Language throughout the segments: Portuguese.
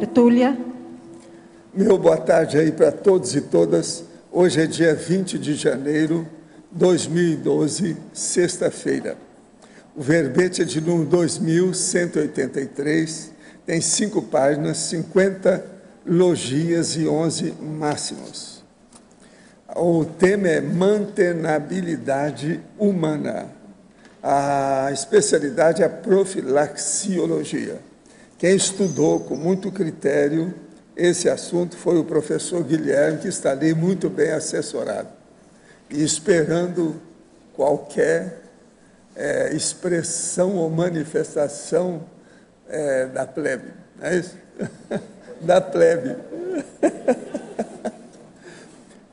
tertúlia. Meu boa tarde aí para todos e todas. Hoje é dia 20 de janeiro, 2012, sexta-feira. O verbete é de número 2183, tem 5 páginas, 50 logias e 11 máximos. O tema é mantenabilidade humana. A especialidade é a profilaxiologia. Quem estudou com muito critério esse assunto foi o professor Guilherme, que está ali muito bem assessorado. E esperando qualquer expressão ou manifestação da plebe, não é isso? Da plebe.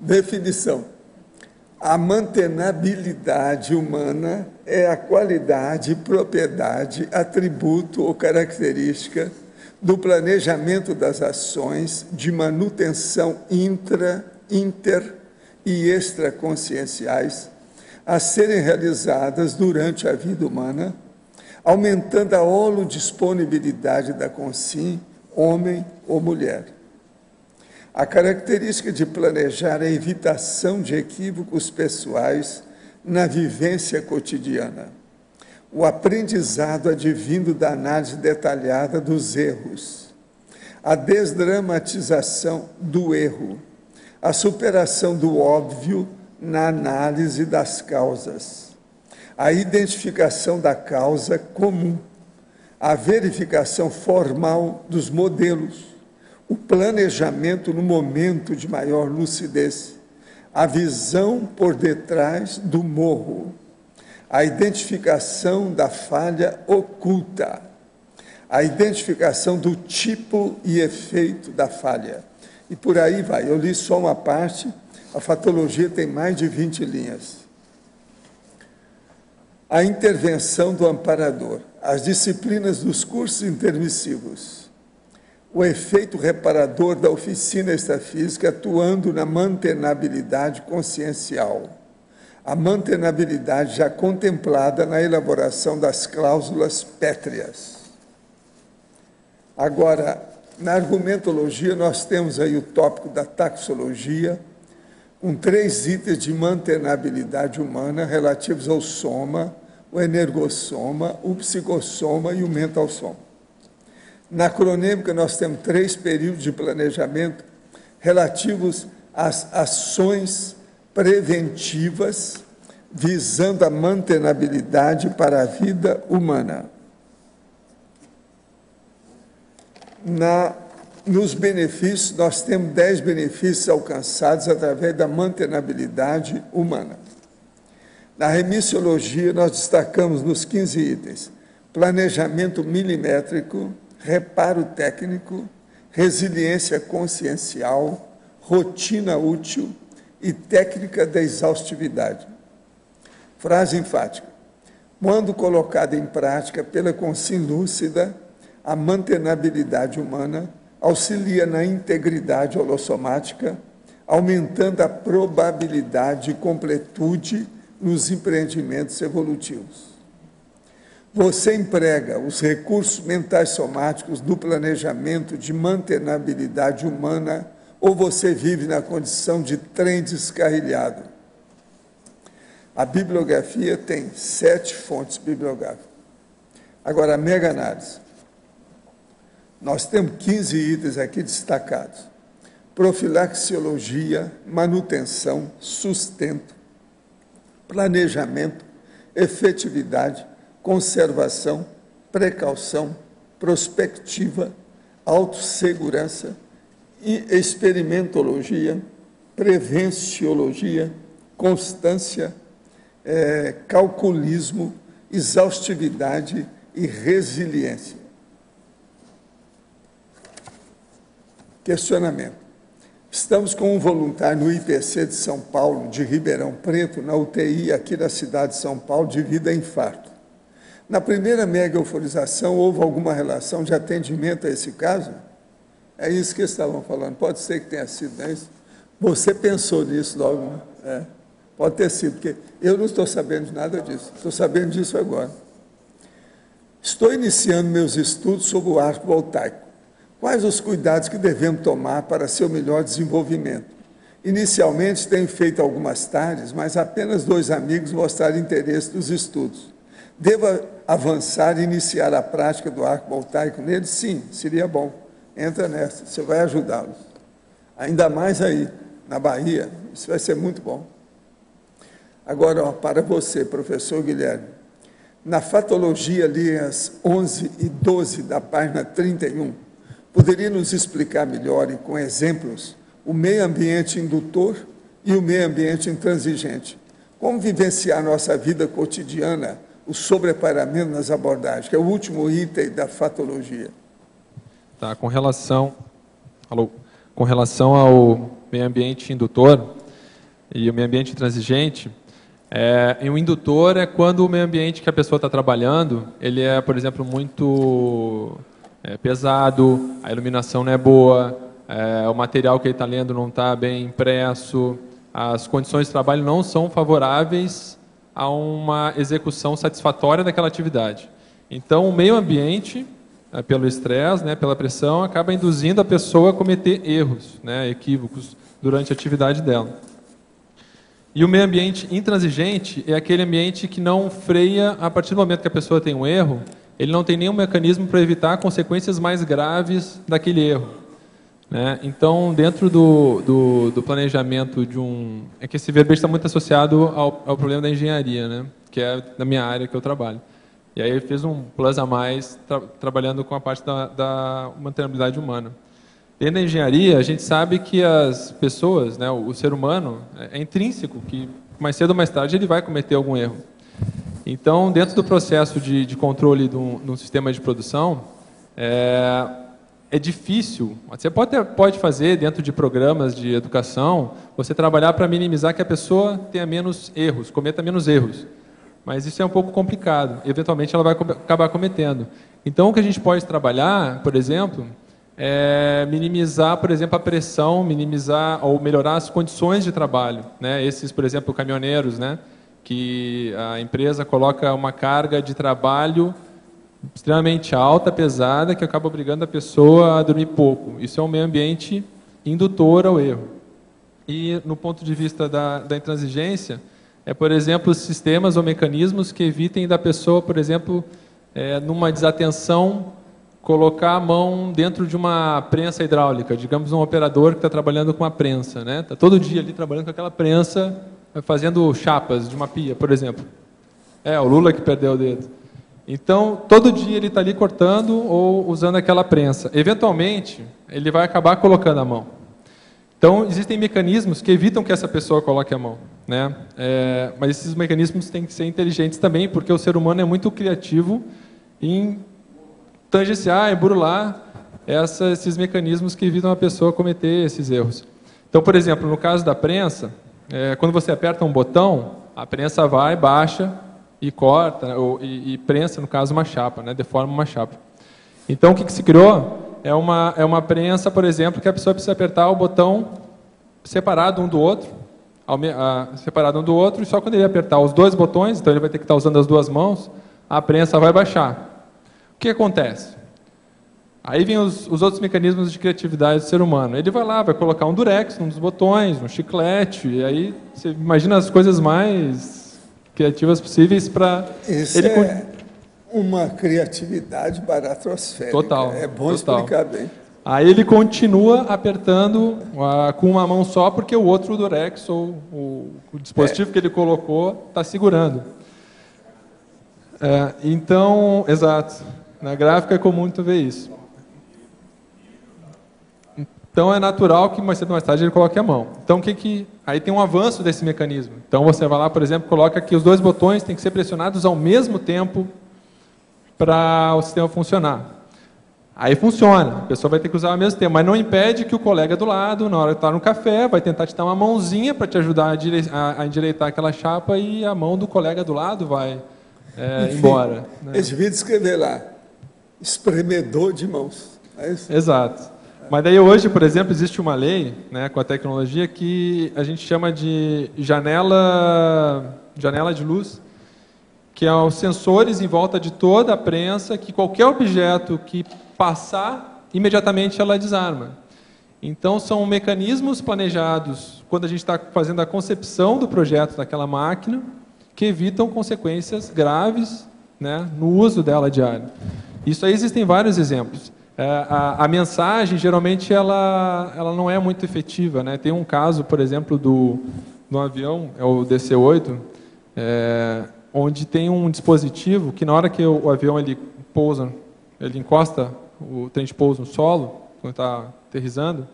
Definição. A mantenabilidade humana é a qualidade, propriedade, atributo ou característica do planejamento das ações de manutenção intra, inter e extraconscienciais a serem realizadas durante a vida humana, aumentando a holodisponibilidade da consciência, homem ou mulher. A característica de planejar é a evitação de equívocos pessoais na vivência cotidiana. O aprendizado advindo da análise detalhada dos erros, a desdramatização do erro, a superação do óbvio na análise das causas, a identificação da causa comum, a verificação formal dos modelos, o planejamento no momento de maior lucidez, a visão por detrás do morro, a identificação da falha oculta, a identificação do tipo e efeito da falha. E por aí vai. Eu li só uma parte. A fatologia tem mais de 20 linhas. A intervenção do amparador, as disciplinas dos cursos intermissivos, o efeito reparador da oficina extrafísica atuando na mantenabilidade consciencial, a mantenabilidade já contemplada na elaboração das cláusulas pétreas. Agora, na argumentologia, nós temos aí o tópico da taxologia, com 3 itens de mantenabilidade humana relativos ao soma, o energossoma, o psicossoma e o mental soma. Na cronêmica, nós temos 3 períodos de planejamento relativos às ações preventivas, visando a mantenabilidade para a vida humana. Nos benefícios, nós temos 10 benefícios alcançados através da mantenabilidade humana. Na remissiologia, nós destacamos nos 15 itens: planejamento milimétrico, reparo técnico, resiliência consciencial, rotina útil e técnica da exaustividade. Frase enfática: quando colocada em prática pela consciência lúcida, a mantenabilidade humana auxilia na integridade holossomática, aumentando a probabilidade de completude nos empreendimentos evolutivos. Você emprega os recursos mentais somáticos do planejamento de mantenabilidade humana ou você vive na condição de trem descarrilhado? A bibliografia tem 7 fontes bibliográficas. Agora, a mega-análise. Nós temos 15 itens aqui destacados: profilaxiologia, manutenção, sustento, planejamento, efetividade, conservação, precaução, prospectiva, autossegurança e experimentologia, prevenciologia, constância, calculismo, exaustividade e resiliência. Questionamento. Estamos com um voluntário no IPC de São Paulo, de Ribeirão Preto, na UTI aqui da cidade de São Paulo, devido a infarto. Na primeira mega euforização, houve alguma relação de atendimento a esse caso? É isso que estavam falando. Pode ser que tenha sido, não é isso? Você pensou nisso logo, né? É. Pode ter sido, porque eu não estou sabendo de nada disso. Estou sabendo disso agora. Estou iniciando meus estudos sobre o arco voltaico. Quais os cuidados que devemos tomar para seu melhor desenvolvimento? Inicialmente, tenho feito algumas tardes, mas apenas 2 amigos mostraram interesse nos estudos. Devo avançar e iniciar a prática do arco voltaico neles? Sim, seria bom. Entra nessa, você vai ajudá-los. Ainda mais aí, na Bahia, isso vai ser muito bom. Agora, ó, para você, professor Guilherme, na fatologia ali, às 11 e 12 da página 31, poderia nos explicar melhor e com exemplos o meio ambiente indutor e o meio ambiente intransigente? Como vivenciar nossa vida cotidiana, o sobreparamento nas abordagens, que é o último item da fatologia. Tá, com relação ao meio ambiente indutor e o meio ambiente intransigente, o indutor é quando o meio ambiente que a pessoa está trabalhando, ele é, por exemplo, muito pesado, a iluminação não é boa, o material que ele está lendo não está bem impresso, as condições de trabalho não são favoráveis a uma execução satisfatória daquela atividade. Então, o meio ambiente, pelo estresse, né, pela pressão, acaba induzindo a pessoa a cometer erros, né, equívocos, durante a atividade dela. E o meio ambiente intransigente é aquele ambiente que não freia, a partir do momento que a pessoa tem um erro, ele não tem nenhum mecanismo para evitar consequências mais graves daquele erro. Né? Então, dentro do planejamento de um... É que esse verbete está muito associado ao problema da engenharia, né? Que é na minha área que eu trabalho. E aí eu fiz um plus a mais trabalhando com a parte da mantenabilidade humana. Dentro da engenharia, a gente sabe que as pessoas, né, o ser humano, é intrínseco que mais cedo ou mais tarde ele vai cometer algum erro. Então, dentro do processo de controle de um sistema de produção, é difícil, você pode fazer dentro de programas de educação, você trabalhar para minimizar que a pessoa tenha menos erros, cometa menos erros. Mas isso é um pouco complicado, eventualmente ela vai acabar cometendo. Então, o que a gente pode trabalhar, por exemplo, é minimizar, por exemplo, a pressão, minimizar ou melhorar as condições de trabalho. Né? Esses, por exemplo, caminhoneiros, né? Que a empresa coloca uma carga de trabalho extremamente alta, pesada, que acaba obrigando a pessoa a dormir pouco. Isso é um meio ambiente indutor ao erro. E, no ponto de vista da intransigência, por exemplo, sistemas ou mecanismos que evitem da pessoa, por exemplo, numa desatenção, colocar a mão dentro de uma prensa hidráulica, digamos um operador que está trabalhando com uma prensa, né? Está todo dia ali trabalhando com aquela prensa, fazendo chapas de uma pia, por exemplo. O Lula que perdeu o dedo. Então, todo dia ele está ali cortando ou usando aquela prensa. Eventualmente, ele vai acabar colocando a mão. Então, existem mecanismos que evitam que essa pessoa coloque a mão. Né? Mas esses mecanismos têm que ser inteligentes também, porque o ser humano é muito criativo em tangenciar, em burular esses mecanismos que evitam a pessoa cometer esses erros. Então, por exemplo, no caso da prensa, quando você aperta um botão, a prensa vai, baixa, e corta, e prensa, no caso, uma chapa, né? Deforma uma chapa. Então, o que se criou é uma prensa, por exemplo, que a pessoa precisa apertar o botão separado um do outro, e só quando ele apertar os 2 botões, então ele vai ter que estar usando as 2 mãos, a prensa vai baixar. O que acontece? Aí vem os outros mecanismos de criatividade do ser humano. Ele vai lá, vai colocar um durex, um dos botões, um chiclete, e aí você imagina as coisas mais criativas possíveis para... Isso é uma criatividade baratrosférica. Total. É bom explicar bem. Aí ele continua apertando com uma mão só, porque o outro durex, ou o dispositivo que ele colocou, está segurando. Então, exato. Na gráfica é comum tu ver isso. Então, é natural que mais cedo ou mais tarde ele coloque a mão. Então, o que que... Aí tem um avanço desse mecanismo. Então, você vai lá, por exemplo, coloca que os 2 botões têm que ser pressionados ao mesmo tempo para o sistema funcionar. Aí funciona, a pessoa vai ter que usar ao mesmo tempo, mas não impede que o colega do lado, na hora de estar no café, vai tentar te dar uma mãozinha para te ajudar a endireitar aquela chapa e a mão do colega do lado vai embora. Né? Eu devia escrever lá, espremedor de mãos. É isso? Exato. Mas daí hoje, por exemplo, existe uma lei, né, com a tecnologia que a gente chama de janela de luz, que é os sensores em volta de toda a prensa, que qualquer objeto que passar imediatamente ela desarma. Então, são mecanismos planejados, quando a gente está fazendo a concepção do projeto daquela máquina, que evitam consequências graves, né, no uso dela diário. Isso aí existem vários exemplos. A mensagem, geralmente, ela não é muito efetiva, né? Tem um caso, por exemplo, do avião, é o DC-8, onde tem um dispositivo que, na hora que o avião ele encosta, o trem de pouso no solo, quando está aterrissando,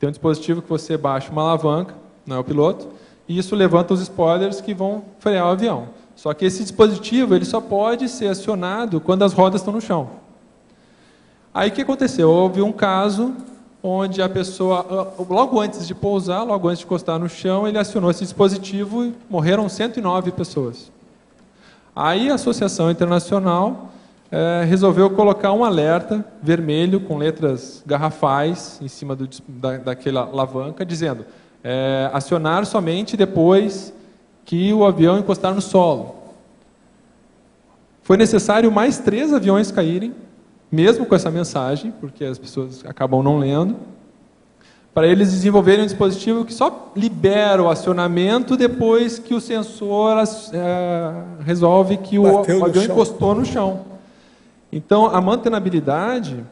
tem um dispositivo que você baixa uma alavanca, não é o piloto, e isso levanta os spoilers que vão frear o avião. Só que esse dispositivo ele só pode ser acionado quando as rodas estão no chão. Aí o que aconteceu? Houve um caso onde a pessoa, logo antes de pousar, logo antes de encostar no chão, ele acionou esse dispositivo e morreram 109 pessoas. Aí a Associação Internacional resolveu colocar um alerta vermelho com letras garrafais em cima daquela alavanca, dizendo acionar somente depois que o avião encostar no solo. Foi necessário mais 3 aviões caírem, mesmo com essa mensagem, porque as pessoas acabam não lendo, para eles desenvolverem um dispositivo que só libera o acionamento depois que o sensor resolve que o avião encostou no chão. Então, a mantenabilidade,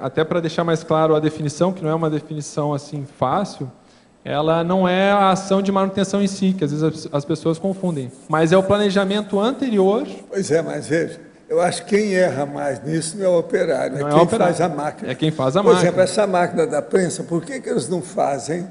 até para deixar mais claro a definição, que não é uma definição assim fácil, ela não é a ação de manutenção em si, que às vezes as pessoas confundem, mas é o planejamento anterior. Pois é, mas veja, eu acho que quem erra mais nisso não é o operário, não é quem faz a máquina. É quem faz a máquina. Por exemplo, essa máquina da prensa, por que eles não fazem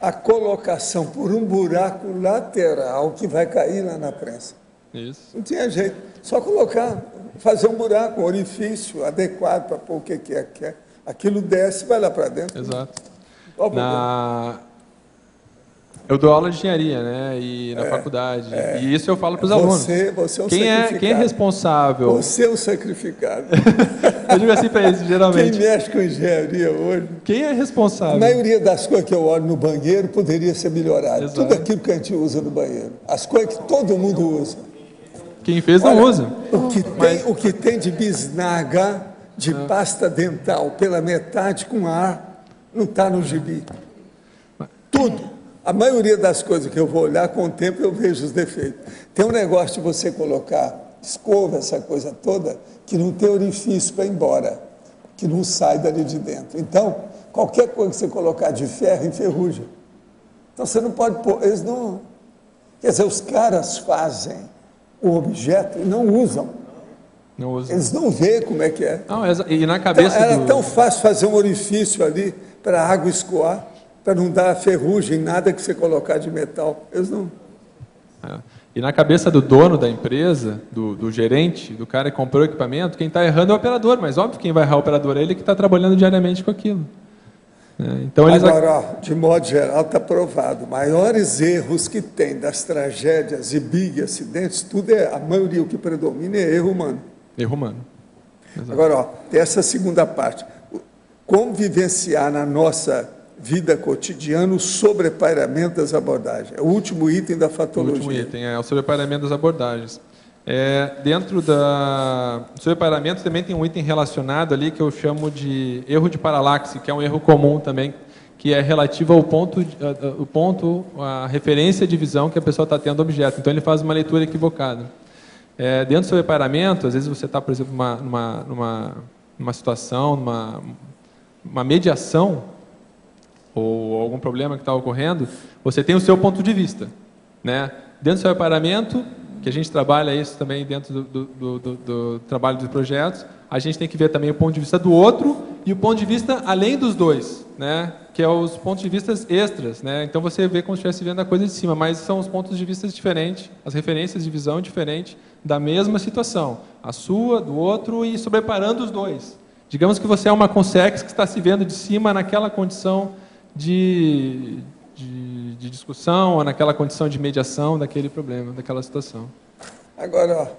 a colocação por um buraco lateral que vai cair lá na prensa? Isso. Não tinha jeito. Só colocar, fazer um buraco, um orifício adequado para pôr o que quer. Aquilo desce e vai lá para dentro. Exato. Eu dou aula de engenharia, né? E na faculdade. E isso eu falo para os alunos. Você é um sacrificado. Quem é responsável? Você é um sacrificado. Eu digo assim para eles, geralmente. Quem mexe com engenharia hoje... Quem é responsável? A maioria das coisas que eu olho no banheiro poderia ser melhorada. Tudo aquilo que a gente usa no banheiro. As coisas que todo mundo usa. Quem fez não usa. O que tem de bisnaga, de pasta dental, pela metade com ar, não está no gibi. Tudo. A maioria das coisas que eu vou olhar, com o tempo eu vejo os defeitos. Tem um negócio de você colocar escova, essa coisa toda, que não tem orifício para ir embora, que não sai dali de dentro. Então, qualquer coisa que você colocar de ferro, enferruja. Então, você não pode pôr, eles não... Quer dizer, os caras fazem o objeto e não usam. Não usam. Eles não veem como é que é. Não, e na cabeça então, era tão fácil fazer um orifício ali para a água escoar, para não dar ferrugem, nada que você colocar de metal. Eles não... E na cabeça do dono da empresa, do gerente, do cara que comprou o equipamento, quem está errando é o operador, mas óbvio quem vai errar o operador é ele que está trabalhando diariamente com aquilo. Então, eles... Agora, de modo geral, está provado. Maiores erros que tem das tragédias e big acidentes, tudo a maioria, o que predomina é erro humano. Erro humano. Exato. Agora, tem essa segunda parte. Como vivenciar na nossa vida cotidiana, o sobrepairamento das abordagens. É o último item da fatologia. O último item é o sobrepairamento das abordagens. Dentro do sobrepairamento também tem um item relacionado ali que eu chamo de erro de paralaxe, que é um erro comum também, que é relativo ao ponto, a referência de visão que a pessoa está tendo do objeto. Então ele faz uma leitura equivocada. Dentro do sobrepairamento, às vezes você está, por exemplo, numa situação, numa mediação, ou algum problema que está ocorrendo, você tem o seu ponto de vista, né? Dentro do seu reparamento, que a gente trabalha isso também dentro do trabalho dos projetos, a gente tem que ver também o ponto de vista do outro e o ponto de vista além dos dois, né? Que é os pontos de vista extras, né? Então você vê como se estivesse vendo a coisa de cima, mas são os pontos de vista diferentes, as referências de visão diferentes da mesma situação, a sua, do outro e sobreparando os dois. Digamos que você é uma consex que está se vendo de cima naquela condição de discussão, ou naquela condição de mediação daquele problema, daquela situação. Agora,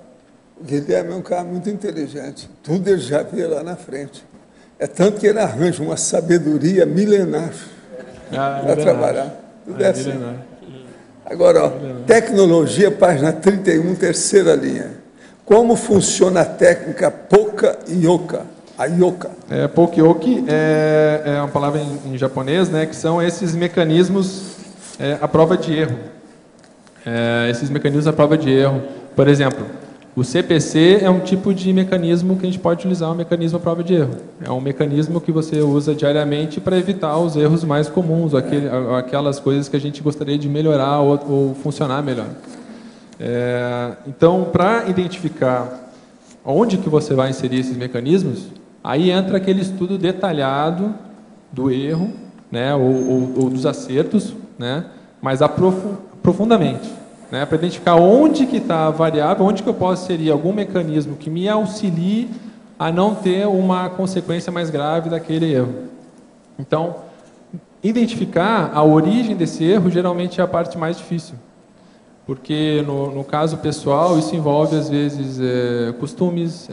o Guilherme é um cara muito inteligente. Tudo ele já vê lá na frente. É tanto que ele arranja uma sabedoria milenar para trabalhar. Tudo é assim. Milenar. Agora, tecnologia, página 31, terceira linha. Como funciona a técnica Poka e Oka? Ayoka. Poukyoki é uma palavra em japonês, né, que são esses mecanismos à prova de erro. Esses mecanismos à prova de erro. Por exemplo, o CPC é um tipo de mecanismo que a gente pode utilizar, um mecanismo à prova de erro. É um mecanismo que você usa diariamente para evitar os erros mais comuns, aquelas coisas que a gente gostaria de melhorar ou funcionar melhor. Então, para identificar onde que você vai inserir esses mecanismos, aí entra aquele estudo detalhado do erro, né, ou dos acertos, né, mas profundamente, né, para identificar onde que está a variável, onde que eu posso inserir algum mecanismo que me auxilie a não ter uma consequência mais grave daquele erro. Então, identificar a origem desse erro geralmente é a parte mais difícil. Porque, no caso pessoal, isso envolve, às vezes, costumes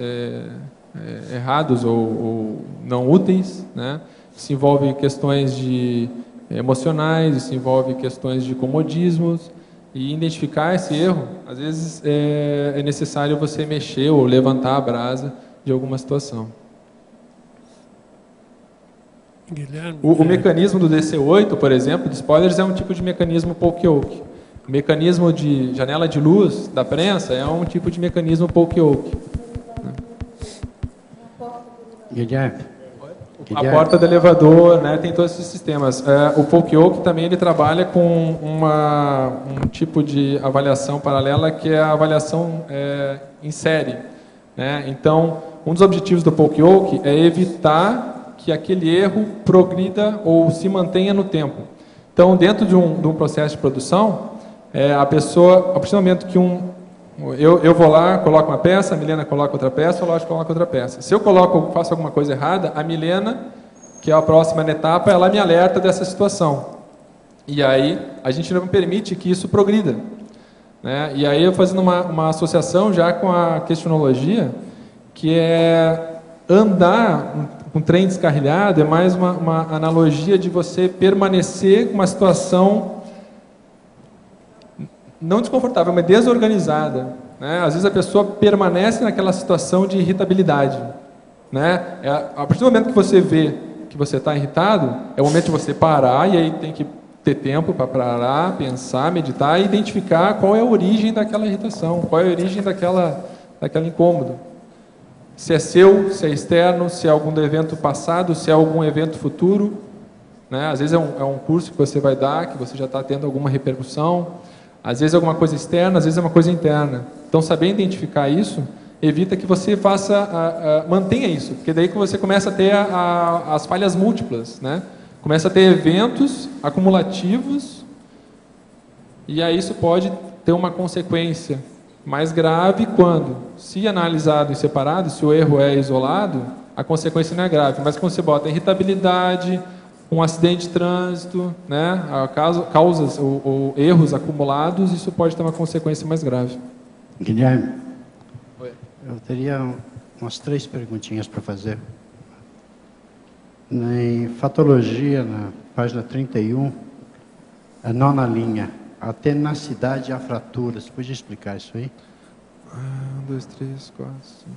errados ou não úteis, né? Isso envolve questões emocionais, isso envolve questões de comodismos. E identificar esse erro, às vezes, é necessário você mexer ou levantar a brasa de alguma situação. O mecanismo do DC8, por exemplo, de spoilers, é um tipo de mecanismo Poukyoki. O mecanismo de janela de luz da prensa é um tipo de mecanismo Poukyoki. A porta do elevador, né, tem todos esses sistemas. O Poukyoki também ele trabalha com um tipo de avaliação paralela que é a avaliação em série. Né? Então, um dos objetivos do Poukyoki é evitar que aquele erro progrida ou se mantenha no tempo. Então, dentro de um processo de produção, a partir do momento que eu vou lá, coloco uma peça, a Milena coloca outra peça, o Lógico coloca outra peça. Se eu faço alguma coisa errada, a Milena, que é a próxima na etapa, ela me alerta dessa situação. E aí, a gente não permite que isso progrida. Né? E aí, eu fazendo uma associação já com a questionologia, que é andar um trem descarrilhado, é mais uma analogia de você permanecer com uma situação não desconfortável, mas desorganizada, né? Às vezes a pessoa permanece naquela situação de irritabilidade, né? A partir do momento que você vê que você está irritado, é o momento de você parar, e aí tem que ter tempo para parar, pensar, meditar e identificar qual é a origem daquela irritação, qual é a origem daquele incômodo. Se é seu, se é externo, se é algum evento passado, se é algum evento futuro, né? Às vezes é um curso que você vai dar, que você já está tendo alguma repercussão. Às vezes é alguma coisa externa, às vezes é uma coisa interna. Então, saber identificar isso evita que você mantenha isso, porque daí que você começa a ter as falhas múltiplas, né? Começa a ter eventos acumulativos e aí isso pode ter uma consequência mais grave quando, se analisado e separado, se o erro é isolado, a consequência não é grave. Mas quando você bota irritabilidade, um acidente de trânsito, né, causas ou erros acumulados, isso pode ter uma consequência mais grave. Guilherme, oi. Eu teria umas 3 perguntinhas para fazer. Em Fatologia, na página 31, a 9ª linha, a tenacidade à fratura. Você podia explicar isso aí? 1, 2, 3, 4, 5...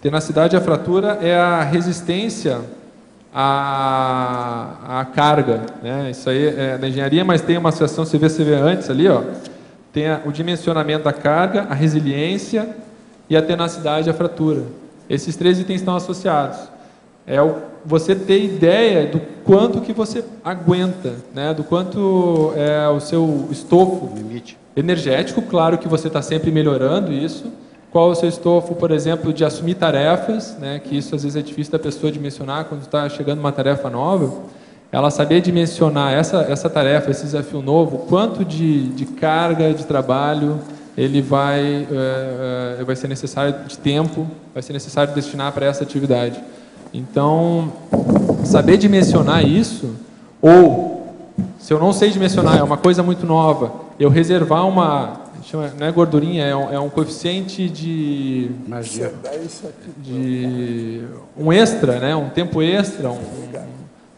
Tenacidade à fratura é a resistência a carga, né? Isso aí é da engenharia, mas tem uma associação, você vê antes ali, ó, tem o dimensionamento da carga, a resiliência e a tenacidade à fratura. Esses 3 itens estão associados. Você ter ideia do quanto que você aguenta, né? Do quanto é o seu estofo energético, claro que você está sempre melhorando isso. Qual o seu estofo, por exemplo, de assumir tarefas, né, que isso às vezes é difícil da pessoa dimensionar quando está chegando uma tarefa nova, ela saber dimensionar essa tarefa, esse desafio novo, quanto de carga, de trabalho, ele vai ser necessário de tempo, vai ser necessário destinar para essa atividade. Então, saber dimensionar isso, ou, se eu não sei dimensionar, é uma coisa muito nova, eu reservar uma... não é gordurinha, é um coeficiente de... magia. De um extra, né? Um tempo extra,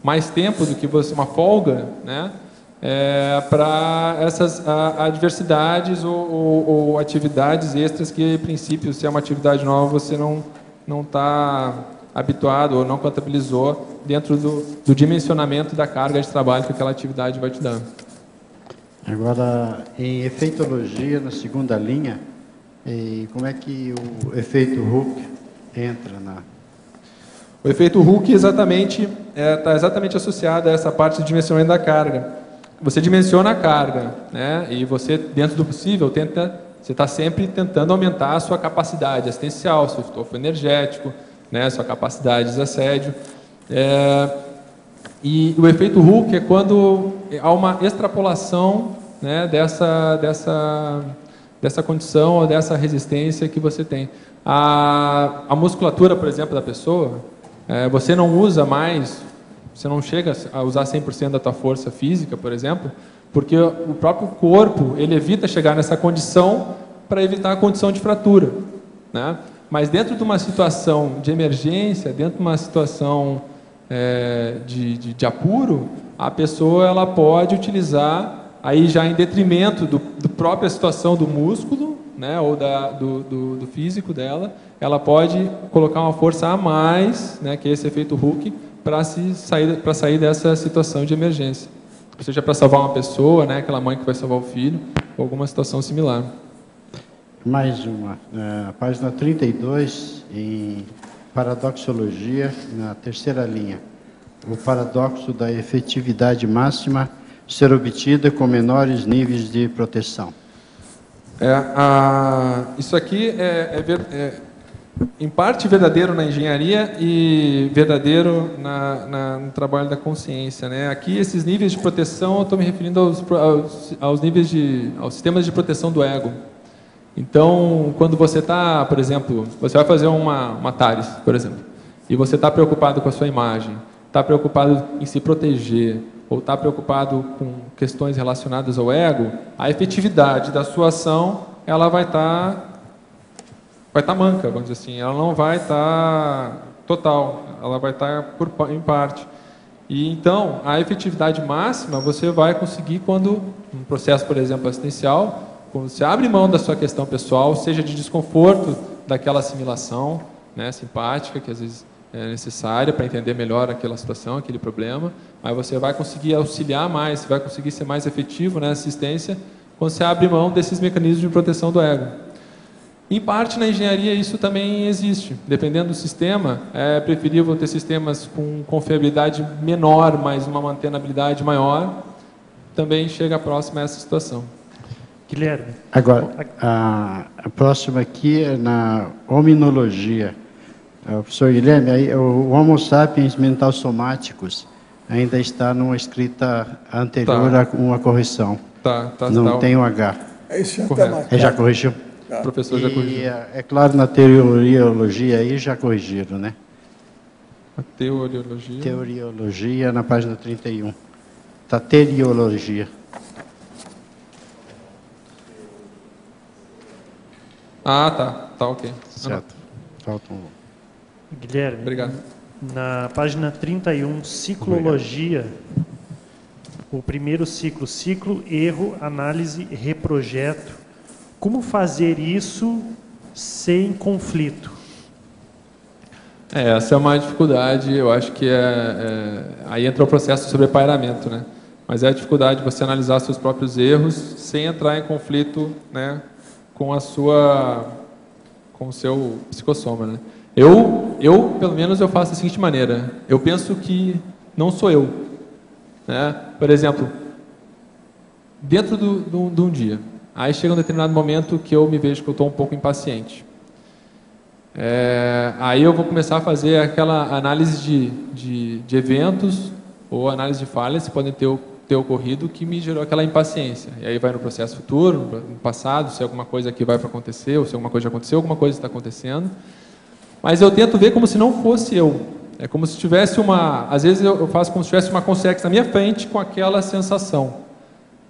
mais tempo do que uma folga, né? Para essas adversidades ou atividades extras que, a princípio, se é uma atividade nova, você não está habituado ou não contabilizou dentro do dimensionamento da carga de trabalho que aquela atividade vai te dando. Agora, em efeitologia, na segunda linha, como é que o efeito Hooke entra na... O efeito Hooke está exatamente associado a essa parte de dimensionamento da carga. Você dimensiona a carga, né? E você, dentro do possível, você está sempre tentando aumentar a sua capacidade assistencial, seu estofo energético, né? Sua capacidade de desassédio. E o efeito Hooke é quando há uma extrapolação, né, dessa condição ou dessa resistência que você tem. A musculatura, por exemplo, da pessoa, você não usa mais... Você não chega a usar 100% da tua força física, por exemplo, porque o próprio corpo, ele evita chegar nessa condição para evitar a condição de fratura, né? Mas dentro de uma situação de emergência, dentro de uma situação de apuro, a pessoa ela pode utilizar, aí já em detrimento do própria situação do músculo, né, ou do físico dela, ela pode colocar uma força a mais, né, que é esse efeito Hooke, para sair dessa situação de emergência. Ou seja, para salvar uma pessoa, né, aquela mãe que vai salvar o filho, ou alguma situação similar. Mais uma. Página 32, em paradoxologia, na terceira linha. O paradoxo da efetividade máxima ser obtida com menores níveis de proteção. Isso aqui em parte verdadeiro na engenharia e verdadeiro no trabalho da consciência, né? Aqui, esses níveis de proteção, eu estou me referindo aos níveis aos sistemas de proteção do ego. Então, quando você está, por exemplo, você vai fazer uma TARES, por exemplo, e você está preocupado com a sua imagem, está preocupado em se proteger, ou está preocupado com questões relacionadas ao ego, a efetividade da sua ação, ela vai estar manca, vamos dizer assim, ela não vai estar total, ela vai estar em parte. E então, a efetividade máxima você vai conseguir quando, num processo, por exemplo, assistencial, quando você abre mão da sua questão pessoal, seja de desconforto daquela assimilação, né, simpática, que às vezes é necessária para entender melhor aquela situação, aquele problema, aí você vai conseguir auxiliar mais, você vai conseguir ser mais efetivo na assistência quando você abre mão desses mecanismos de proteção do ego. Em parte, na engenharia, isso também existe. Dependendo do sistema, é preferível ter sistemas com confiabilidade menor, mas uma mantenabilidade maior, também chega próximo a essa situação. Guilherme. Agora, a próxima aqui é na hominologia. Professor Guilherme, aí, o Homo sapiens mental somáticos ainda está numa escrita anterior, tá, a uma correção. Tá, não tá, tem o H. Já corrigiu? O professor já corrigiu. É claro, na teoriologia aí já corrigiram, né? A teoriologia? Teoriologia, na página 31. Está teriologia. Tá. Tá, ok. Certo. Falta um. Guilherme. Obrigado. Na página 31, ciclologia. Obrigado. O primeiro ciclo, erro, análise, reprojeto. Como fazer isso sem conflito? Essa é uma dificuldade, eu acho que aí entra o processo de sobrepairamento, né? Mas é a dificuldade de você analisar seus próprios erros sem entrar em conflito, né, com o seu psicossoma, né? Eu pelo menos eu faço da seguinte maneira: eu penso que não sou eu, né? Por exemplo, dentro de um dia. Aí chega um determinado momento que eu me vejo que eu estou um pouco impaciente. Aí eu vou começar a fazer aquela análise de eventos ou análise de falhas que podem ter ocorrido que me gerou aquela impaciência. E aí vai no processo futuro, no passado, se alguma coisa que vai para acontecer, ou se alguma coisa já aconteceu, alguma coisa está acontecendo. Mas eu tento ver como se não fosse eu. É como se tivesse uma... Às vezes eu faço como se tivesse uma consciência na minha frente com aquela sensação.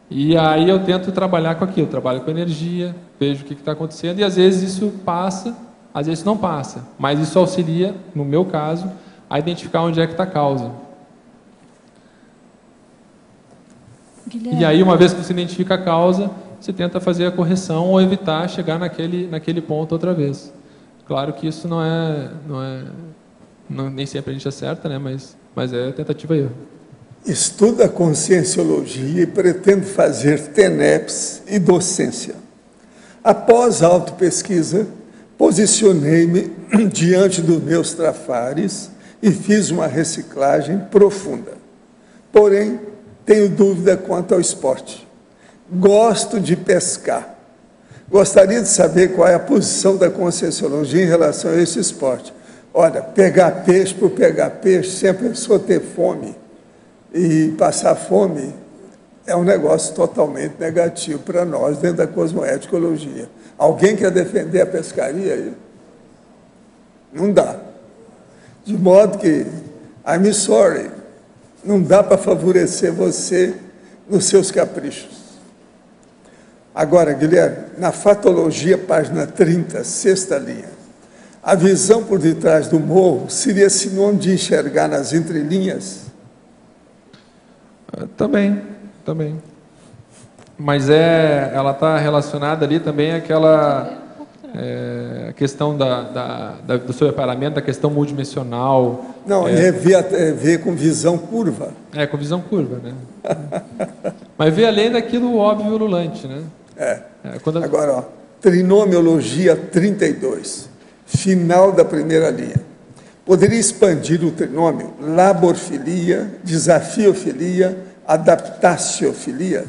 E aí eu tento trabalhar com aquilo, trabalho com energia, vejo o que está acontecendo, e às vezes isso passa, às vezes não passa, mas isso auxilia, no meu caso, a identificar onde é que está a causa. Guilherme. E aí, uma vez que você identifica a causa, você tenta fazer a correção ou evitar chegar naquele ponto outra vez. Claro que isso não é Não, nem sempre a gente acerta, né? Mas é tentativa e erro. Estudo a Conscienciologia e pretendo fazer TENEPS e docência. Após a autopesquisa, posicionei-me diante dos meus trafares e fiz uma reciclagem profunda. Porém, tenho dúvida quanto ao esporte. Gosto de pescar. Gostaria de saber qual é a posição da Conscienciologia em relação a esse esporte. Olha, pegar peixe por pegar peixe, sem a pessoa ter fome e passar fome, é um negócio totalmente negativo para nós dentro da cosmoeticologia. Alguém quer defender a pescaria? Não dá. De modo que, I'm sorry, não dá para favorecer você nos seus caprichos. Agora, Guilherme, na Fatologia, página 30, sexta linha, a visão por detrás do morro seria sinônimo de enxergar nas entrelinhas? Também. Mas ela está relacionada ali também àquela questão do seu reparamento, da questão multidimensional. Não, é ver com visão curva. É, com visão curva, né? Mas ver além daquilo óbvio e ululante, né? Agora, ó, Trinomiologia 32, final da primeira linha. Poderia expandir o trinômio laborfilia, desafiofilia, adaptaciofilia?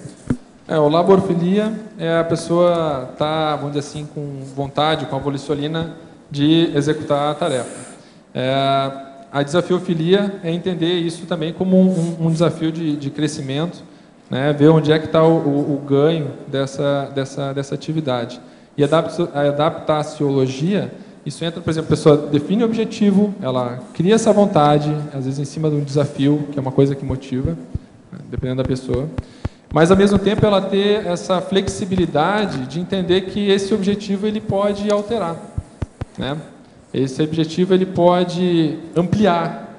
O laborfilia é a pessoa tá, vamos dizer assim, com vontade, com a volisolina de executar a tarefa. A desafiofilia é entender isso também como um desafio de crescimento, né? Ver onde é que está o ganho dessa atividade. E a adaptaciologia, isso entra, por exemplo, a pessoa define o objetivo, ela cria essa vontade, às vezes em cima de um desafio, que é uma coisa que motiva, dependendo da pessoa. Mas, ao mesmo tempo, ela ter essa flexibilidade de entender que esse objetivo ele pode alterar, né? Esse objetivo ele pode ampliar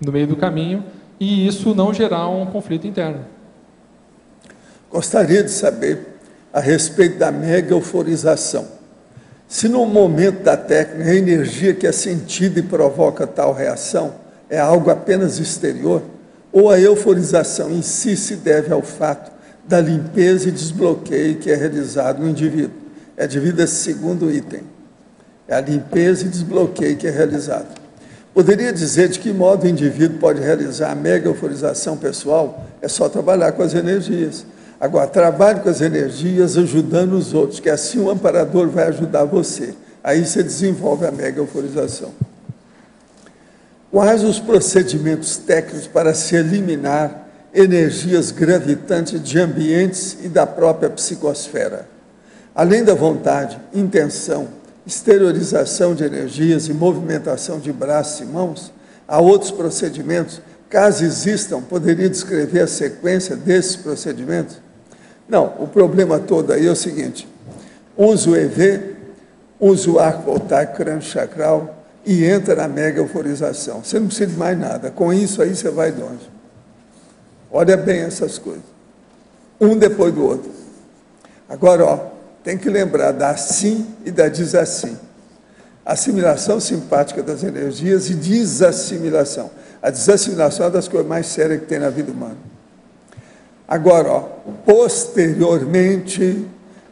no meio do caminho e isso não gerar um conflito interno. Gostaria de saber a respeito da mega euforização. Se no momento da técnica a energia que é sentida e provoca tal reação é algo apenas exterior, ou a euforização em si se deve ao fato da limpeza e desbloqueio que é realizado no indivíduo. É devido a esse segundo item. É a limpeza e desbloqueio que é realizado. Poderia dizer de que modo o indivíduo pode realizar a mega euforização pessoal? É só trabalhar com as energias. Agora, trabalhe com as energias ajudando os outros, que assim o amparador vai ajudar você. Aí você desenvolve a mega euforização. Quais os procedimentos técnicos para se eliminar energias gravitantes de ambientes e da própria psicosfera? Além da vontade, intenção, exteriorização de energias e movimentação de braços e mãos, há outros procedimentos? Caso existam, poderia descrever a sequência desses procedimentos? Não, o problema todo aí é o seguinte: usa o EV, usa o arco voltaico crânio-chacral e entra na mega euforização. Você não precisa de mais nada, com isso aí você vai longe. Olha bem essas coisas, um depois do outro. Agora, ó, tem que lembrar da assim e da desassim. Assimilação simpática das energias e desassimilação. A desassimilação é uma das coisas mais sérias que tem na vida humana. Agora, ó, posteriormente,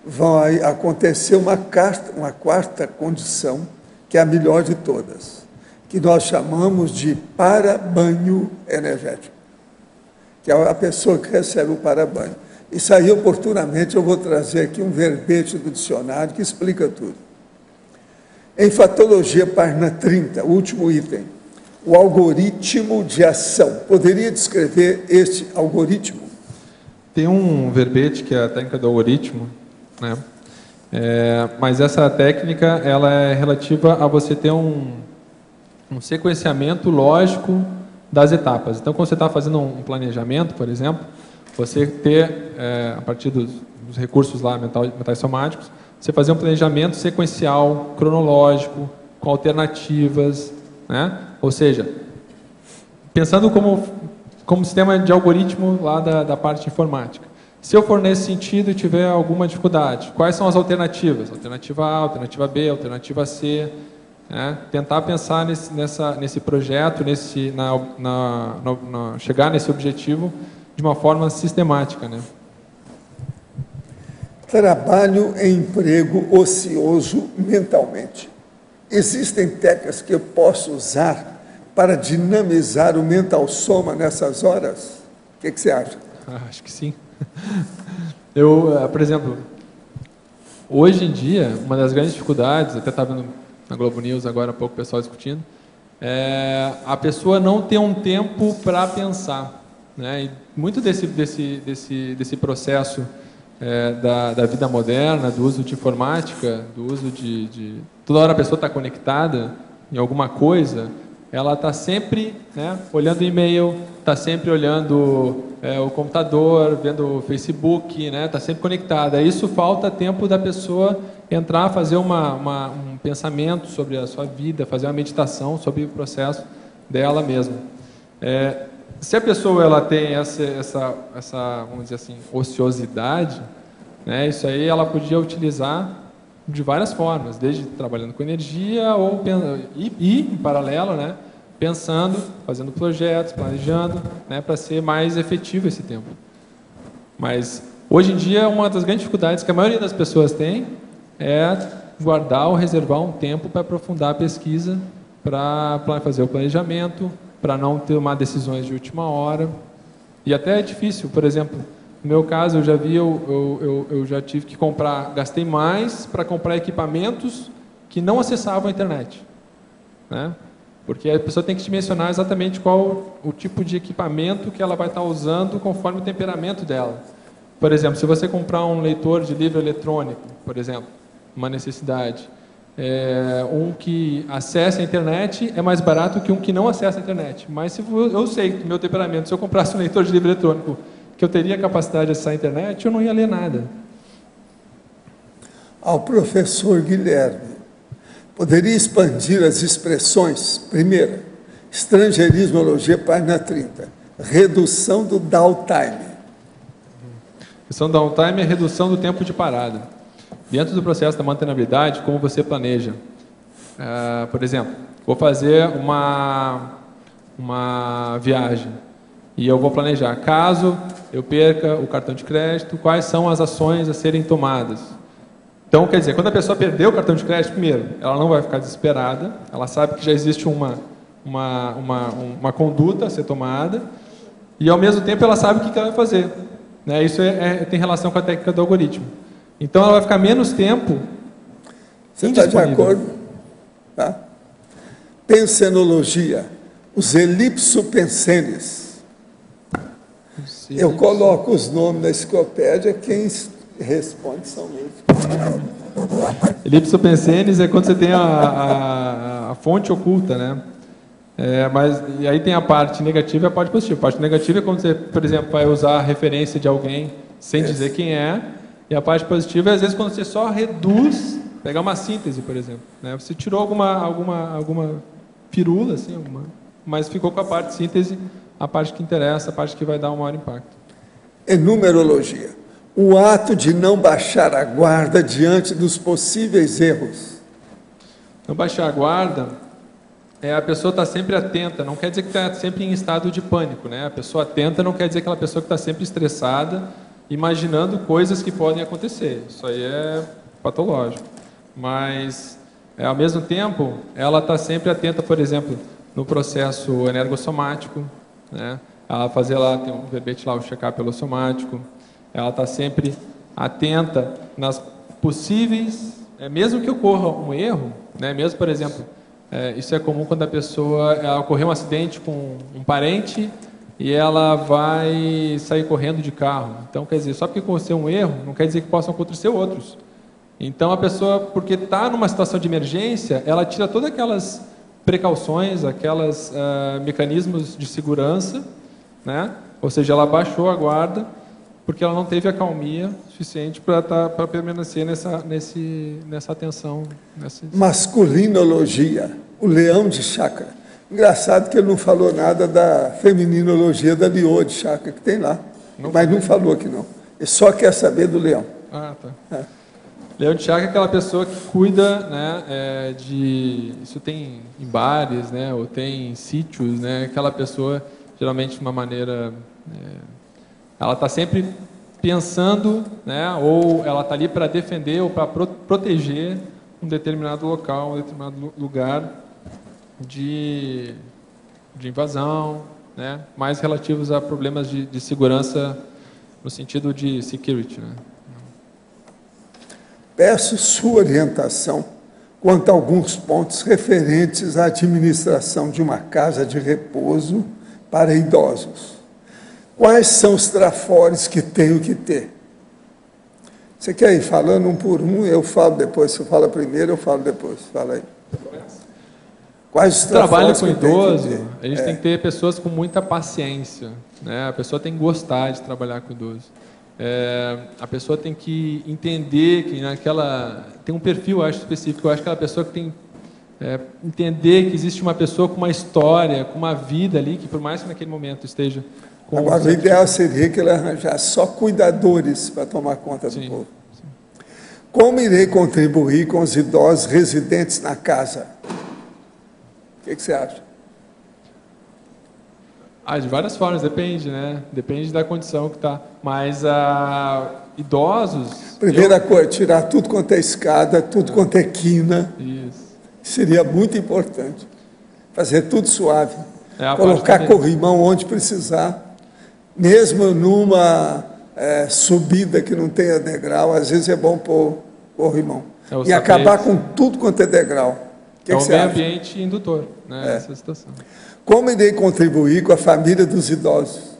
vai acontecer uma quarta condição, que é a melhor de todas, que nós chamamos de parabanho energético, que é a pessoa que recebe o parabanho. Isso aí, oportunamente, eu vou trazer aqui um verbete do dicionário que explica tudo. Em Fatologia, página 30, último item, o algoritmo de ação. Poderia descrever este algoritmo? Tem um verbete que é a técnica do algoritmo, né? Mas essa técnica ela é relativa a você ter um sequenciamento lógico das etapas. Então, quando você está fazendo um planejamento, por exemplo, você ter, a partir dos recursos lá, mentais somáticos, você fazer um planejamento sequencial, cronológico, com alternativas, né? Ou seja, pensando como sistema de algoritmo lá da parte informática. Se eu for nesse sentido e tiver alguma dificuldade, quais são as alternativas? Alternativa A, alternativa B, alternativa C. né? Tentar pensar nesse projeto, chegar nesse objetivo de uma forma sistemática, né? Trabalho em emprego ocioso mentalmente. Existem técnicas que eu posso usar para dinamizar o mental soma nessas horas? O que você acha? Acho que sim. Eu, por exemplo, hoje em dia, uma das grandes dificuldades, até estava vendo na Globo News agora há pouco o pessoal discutindo, é a pessoa não ter um tempo para pensar, né? E muito desse processo da vida moderna, do uso de informática, do uso de toda hora a pessoa está conectada em alguma coisa, ela está sempre, né, olhando e-mail, está sempre olhando o computador, vendo o Facebook, né, está sempre conectada. Isso falta tempo da pessoa entrar, fazer um pensamento sobre a sua vida, fazer uma meditação sobre o processo dela mesma. Se a pessoa ela tem essa vamos dizer assim, ociosidade, né, isso aí ela podia utilizar de várias formas, desde trabalhando com energia e em paralelo, né, pensando, fazendo projetos, planejando, né, para ser mais efetivo esse tempo. Mas hoje em dia uma das grandes dificuldades que a maioria das pessoas tem é guardar ou reservar um tempo para aprofundar a pesquisa, para fazer o planejamento, para não tomar decisões de última hora. E até é difícil, por exemplo, no meu caso, eu já tive que comprar, gastei mais para comprar equipamentos que não acessavam a internet, né? Porque a pessoa tem que te mencionar exatamente qual o tipo de equipamento que ela vai estar usando conforme o temperamento dela. Por exemplo, se você comprar um leitor de livro eletrônico, por exemplo, uma necessidade, um que acessa a internet é mais barato que um que não acessa a internet. Mas se eu sei que o meu temperamento, se eu comprasse um leitor de livro eletrônico que eu teria capacidade de acessar a internet, eu não ia ler nada. Ao professor Guilherme, poderia expandir as expressões? Primeira, estrangeirismologia, página 30, redução do downtime. Redução do downtime é redução do tempo de parada. Dentro do processo da mantenabilidade, como você planeja? Por exemplo, vou fazer uma viagem e eu vou planejar, caso eu perca o cartão de crédito, quais são as ações a serem tomadas. Então, quer dizer, quando a pessoa perdeu o cartão de crédito, primeiro, ela não vai ficar desesperada, ela sabe que já existe uma conduta a ser tomada e, ao mesmo tempo, ela sabe o que ela vai fazer, né? Isso tem relação com a técnica do algoritmo. Então, ela vai ficar menos tempo. Você está de acordo? Tá? Pensenologia. Os elipsopensenes. Eu coloco os nomes na enciclopédia, quem responde são eles. Elipsopensenes é quando você tem a fonte oculta, né? E aí tem a parte negativa e a parte positiva. A parte negativa é quando você, por exemplo, vai usar a referência de alguém sem dizer quem é. E a parte positiva é, às vezes, quando você só reduz, pegar uma síntese, por exemplo, né? Você tirou alguma firula, assim, mas ficou com a parte síntese, a parte que interessa, a parte que vai dar um maior impacto. É numerologia. O ato de não baixar a guarda diante dos possíveis erros. Não baixar a guarda, a pessoa está sempre atenta, não quer dizer que está sempre em estado de pânico, né? A pessoa atenta não quer dizer aquela pessoa que está sempre estressada, imaginando coisas que podem acontecer. Isso aí é patológico. Mas, ao mesmo tempo, ela está sempre atenta, por exemplo, no processo energossomático, né? Ela fazer lá, tem um verbete lá, o check-up elossomático. Ela está sempre atenta nas possíveis, mesmo que ocorra um erro, né? Mesmo, por exemplo, isso é comum quando a pessoa ocorreu um acidente com um parente e ela vai sair correndo de carro. Então, quer dizer, só porque aconteceu um erro, não quer dizer que possam acontecer outros. Então, a pessoa, porque está numa situação de emergência, ela tira todas aquelas precauções, aquelas mecanismos de segurança, né? Ou seja, ela baixou a guarda, porque ela não teve a calmia suficiente para permanecer nessa atenção. Masculinologia, o leão de chácara. Engraçado que ele não falou nada da femininologia da Lioa de Chácara, que tem lá. Não. Mas não falou aqui, não. Ele só quer saber do leão. Ah, tá. Leão de Chácara é aquela pessoa que cuida, né, de... Isso tem em bares, né, ou tem em sítios, né, aquela pessoa, geralmente de uma maneira... ela está sempre pensando, né, ou ela está ali para defender ou para proteger um determinado local, um determinado lugar de invasão, né, mais relativos a problemas de segurança no sentido de security, né. Peço sua orientação quanto a alguns pontos referentes à administração de uma casa de repouso para idosos. Quais são os trafores que tenho que ter? Você quer ir falando um por um? Eu falo depois. Você fala primeiro, eu falo depois. Fala aí. Quais os trafores que idoso, tem que ter? A gente tem que ter pessoas com muita paciência, né? A pessoa tem que gostar de trabalhar com idoso. A pessoa tem que entender que naquela... Tem um perfil, eu acho, específico. Eu acho que aquela pessoa que tem... entender que existe uma pessoa com uma história, com uma vida ali, que por mais que naquele momento esteja... Agora, o ideal seria que ele arranjasse só cuidadores para tomar conta do povo. Sim. Como irei contribuir com os idosos residentes na casa? O que você acha? Ah, de várias formas, depende, né? Depende da condição que está. Mas idosos... Primeira coisa, tirar tudo quanto é escada, tudo quanto é quina. Isso. Seria muito importante. Fazer tudo suave. Colocar corrimão onde precisar. Mesmo numa subida que não tenha degrau, às vezes é bom pôr corrimão. E acabar com tudo quanto é degrau. É um meio ambiente indutor, né, essa situação. Como irei contribuir com a família dos idosos?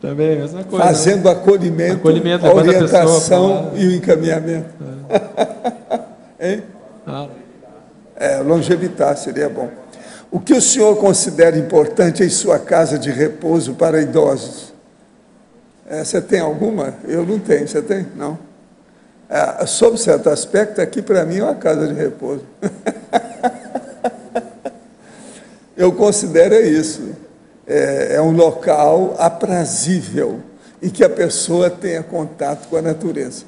Também é a mesma coisa. Fazendo acolhimento, a orientação e o encaminhamento. Hein? Longevitar seria bom. O que o senhor considera importante em sua casa de repouso para idosos? Você tem alguma? Eu não tenho. Você tem? Não. Sob certo aspecto, aqui para mim é uma casa de repouso. Eu considero isso. É um local aprazível e que a pessoa tenha contato com a natureza.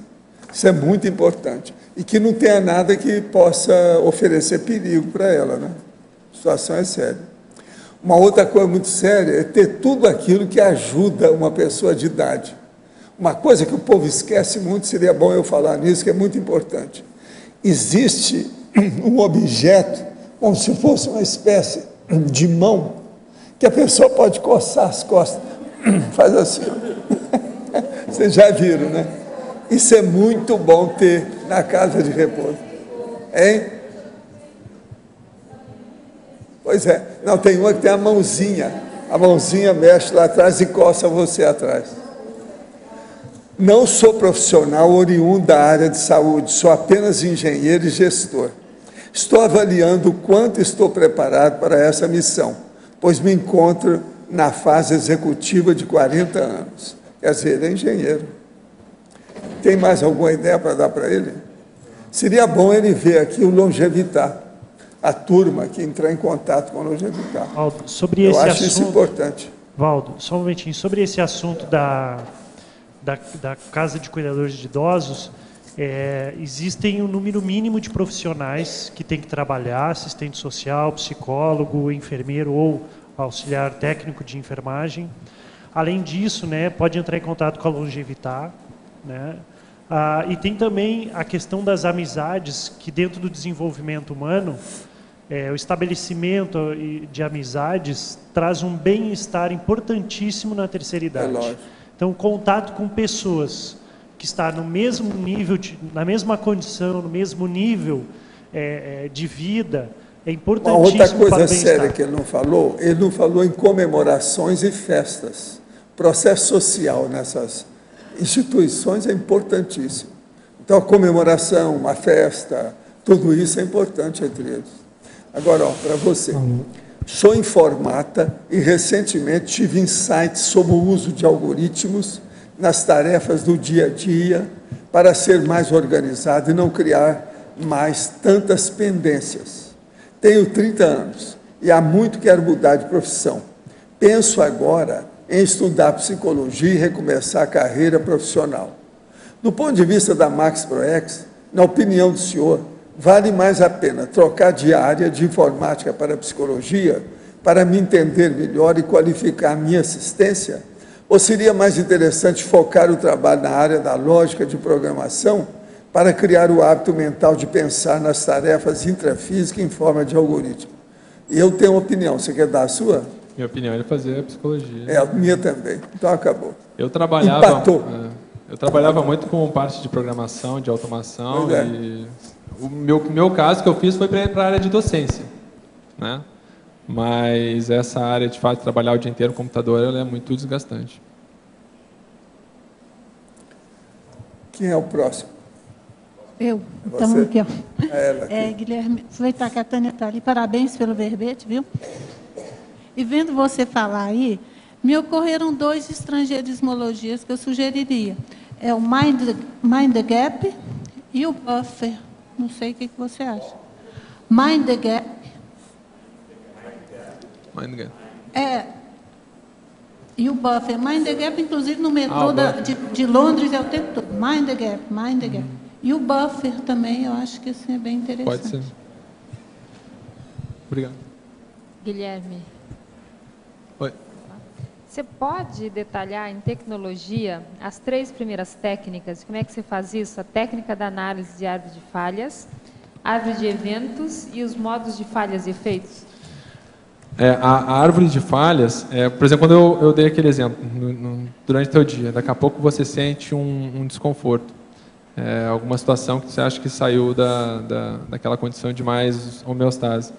Isso é muito importante. E que não tenha nada que possa oferecer perigo para ela, né? A situação é séria. Uma outra coisa muito séria é ter tudo aquilo que ajuda uma pessoa de idade. Uma coisa que o povo esquece muito, seria bom eu falar nisso, que é muito importante. Existe um objeto, como se fosse uma espécie de mão, que a pessoa pode coçar as costas. Faz assim. Vocês já viram, né? Isso é muito bom ter na casa de repouso. Hein? Pois é. Não, tem uma que tem a mãozinha. A mãozinha mexe lá atrás e coça você atrás. Não sou profissional oriundo da área de saúde, sou apenas engenheiro e gestor. Estou avaliando o quanto estou preparado para essa missão, pois me encontro na fase executiva de 40 anos. Quer dizer, ele é engenheiro. Tem mais alguma ideia para dar para ele? Seria bom ele ver aqui o Longevitar. A turma que entrar em contato com o Longevitar. Valdo, sobre esse assunto, eu acho isso importante. Valdo, só um momentinho. Sobre esse assunto da Casa de Cuidadores de Idosos, existem um número mínimo de profissionais que tem que trabalhar, assistente social, psicólogo, enfermeiro ou auxiliar técnico de enfermagem. Além disso, né, pode entrar em contato com a Longevitar, né? E tem também a questão das amizades, que dentro do desenvolvimento humano, o estabelecimento de amizades traz um bem-estar importantíssimo na terceira idade. Então, o contato com pessoas que estão no mesmo nível, na mesma condição, no mesmo nível de vida, é importantíssimo. Uma outra coisa séria que ele não falou em comemorações e festas. Processo social nessas instituições é importantíssimo. Então, a comemoração, uma festa, tudo isso é importante entre eles. Agora, para você. Sou informata e recentemente tive insights sobre o uso de algoritmos nas tarefas do dia a dia para ser mais organizado e não criar mais tantas pendências. Tenho 30 anos e há muito quero mudar de profissão. Penso agora em estudar psicologia e recomeçar a carreira profissional. Do ponto de vista da Max Proex, na opinião do senhor, vale mais a pena trocar de área de informática para psicologia para me entender melhor e qualificar a minha assistência? Ou seria mais interessante focar o trabalho na área da lógica de programação para criar o hábito mental de pensar nas tarefas intrafísicas em forma de algoritmo? Eu tenho uma opinião, você quer dar a sua? Minha opinião era fazer a psicologia. É, a minha também. Então acabou. Eu trabalhava muito com parte de programação, de automação. É. E o meu caso que eu fiz foi para a área de docência, né? Mas essa área, de fato, trabalhar o dia inteiro no computador, ela é muito desgastante. Quem é o próximo? Eu. Então, você? Guilherme, aproveitar que a Tânia está ali. Parabéns pelo verbete, viu? E vendo você falar aí, me ocorreram dois estrangeirismologias que eu sugeriria. É o Mind the Gap e o Buffer. Não sei o que você acha. Mind the Gap. E o Buffer. Mind the Gap, inclusive, no metrô de Londres é o tempo todo. Mind the Gap, Mind the Gap. E o Buffer também, eu acho que assim, é bem interessante. Pode ser. Obrigado. Guilherme. Oi. Você pode detalhar em tecnologia as três primeiras técnicas? Como é que você faz isso? A técnica da análise de árvore de falhas, árvore de eventos e os modos de falhas e efeitos? A árvore de falhas, por exemplo, quando eu dei aquele exemplo, durante o teu dia, daqui a pouco você sente um desconforto, alguma situação que você acha que saiu daquela condição de mais homeostase.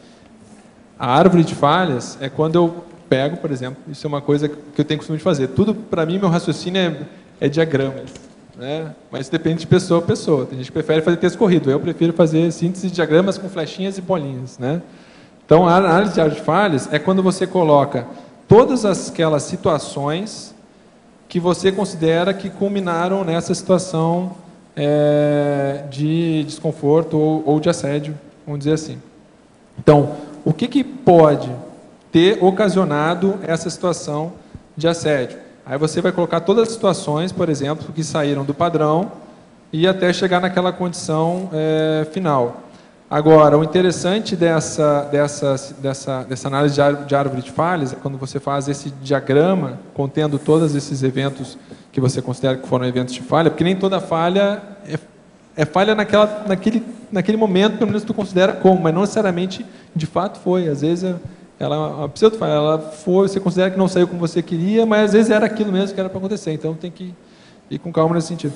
A árvore de falhas é quando eu pego, por exemplo, isso é uma coisa que eu tenho costume de fazer, tudo, para mim, meu raciocínio é diagrama, né? Mas depende de pessoa a pessoa, tem gente que prefere fazer texto corrido, eu prefiro fazer síntese de diagramas com flechinhas e bolinhas, né? Então, a análise de árvore de falhas é quando você coloca todas aquelas situações que você considera que culminaram nessa situação de desconforto ou de assédio, vamos dizer assim. Então, o que pode ter ocasionado essa situação de assédio? Aí você vai colocar todas as situações, por exemplo, que saíram do padrão e até chegar naquela condição final. Agora, o interessante dessa análise de árvore de falhas é quando você faz esse diagrama contendo todos esses eventos que você considera que foram eventos de falha, porque nem toda falha é falha naquele momento, pelo menos tu considera como, mas não necessariamente de fato foi. Às vezes ela é uma pseudo-falha, você considera que não saiu como você queria, mas às vezes era aquilo mesmo que era para acontecer, então tem que ir com calma nesse sentido.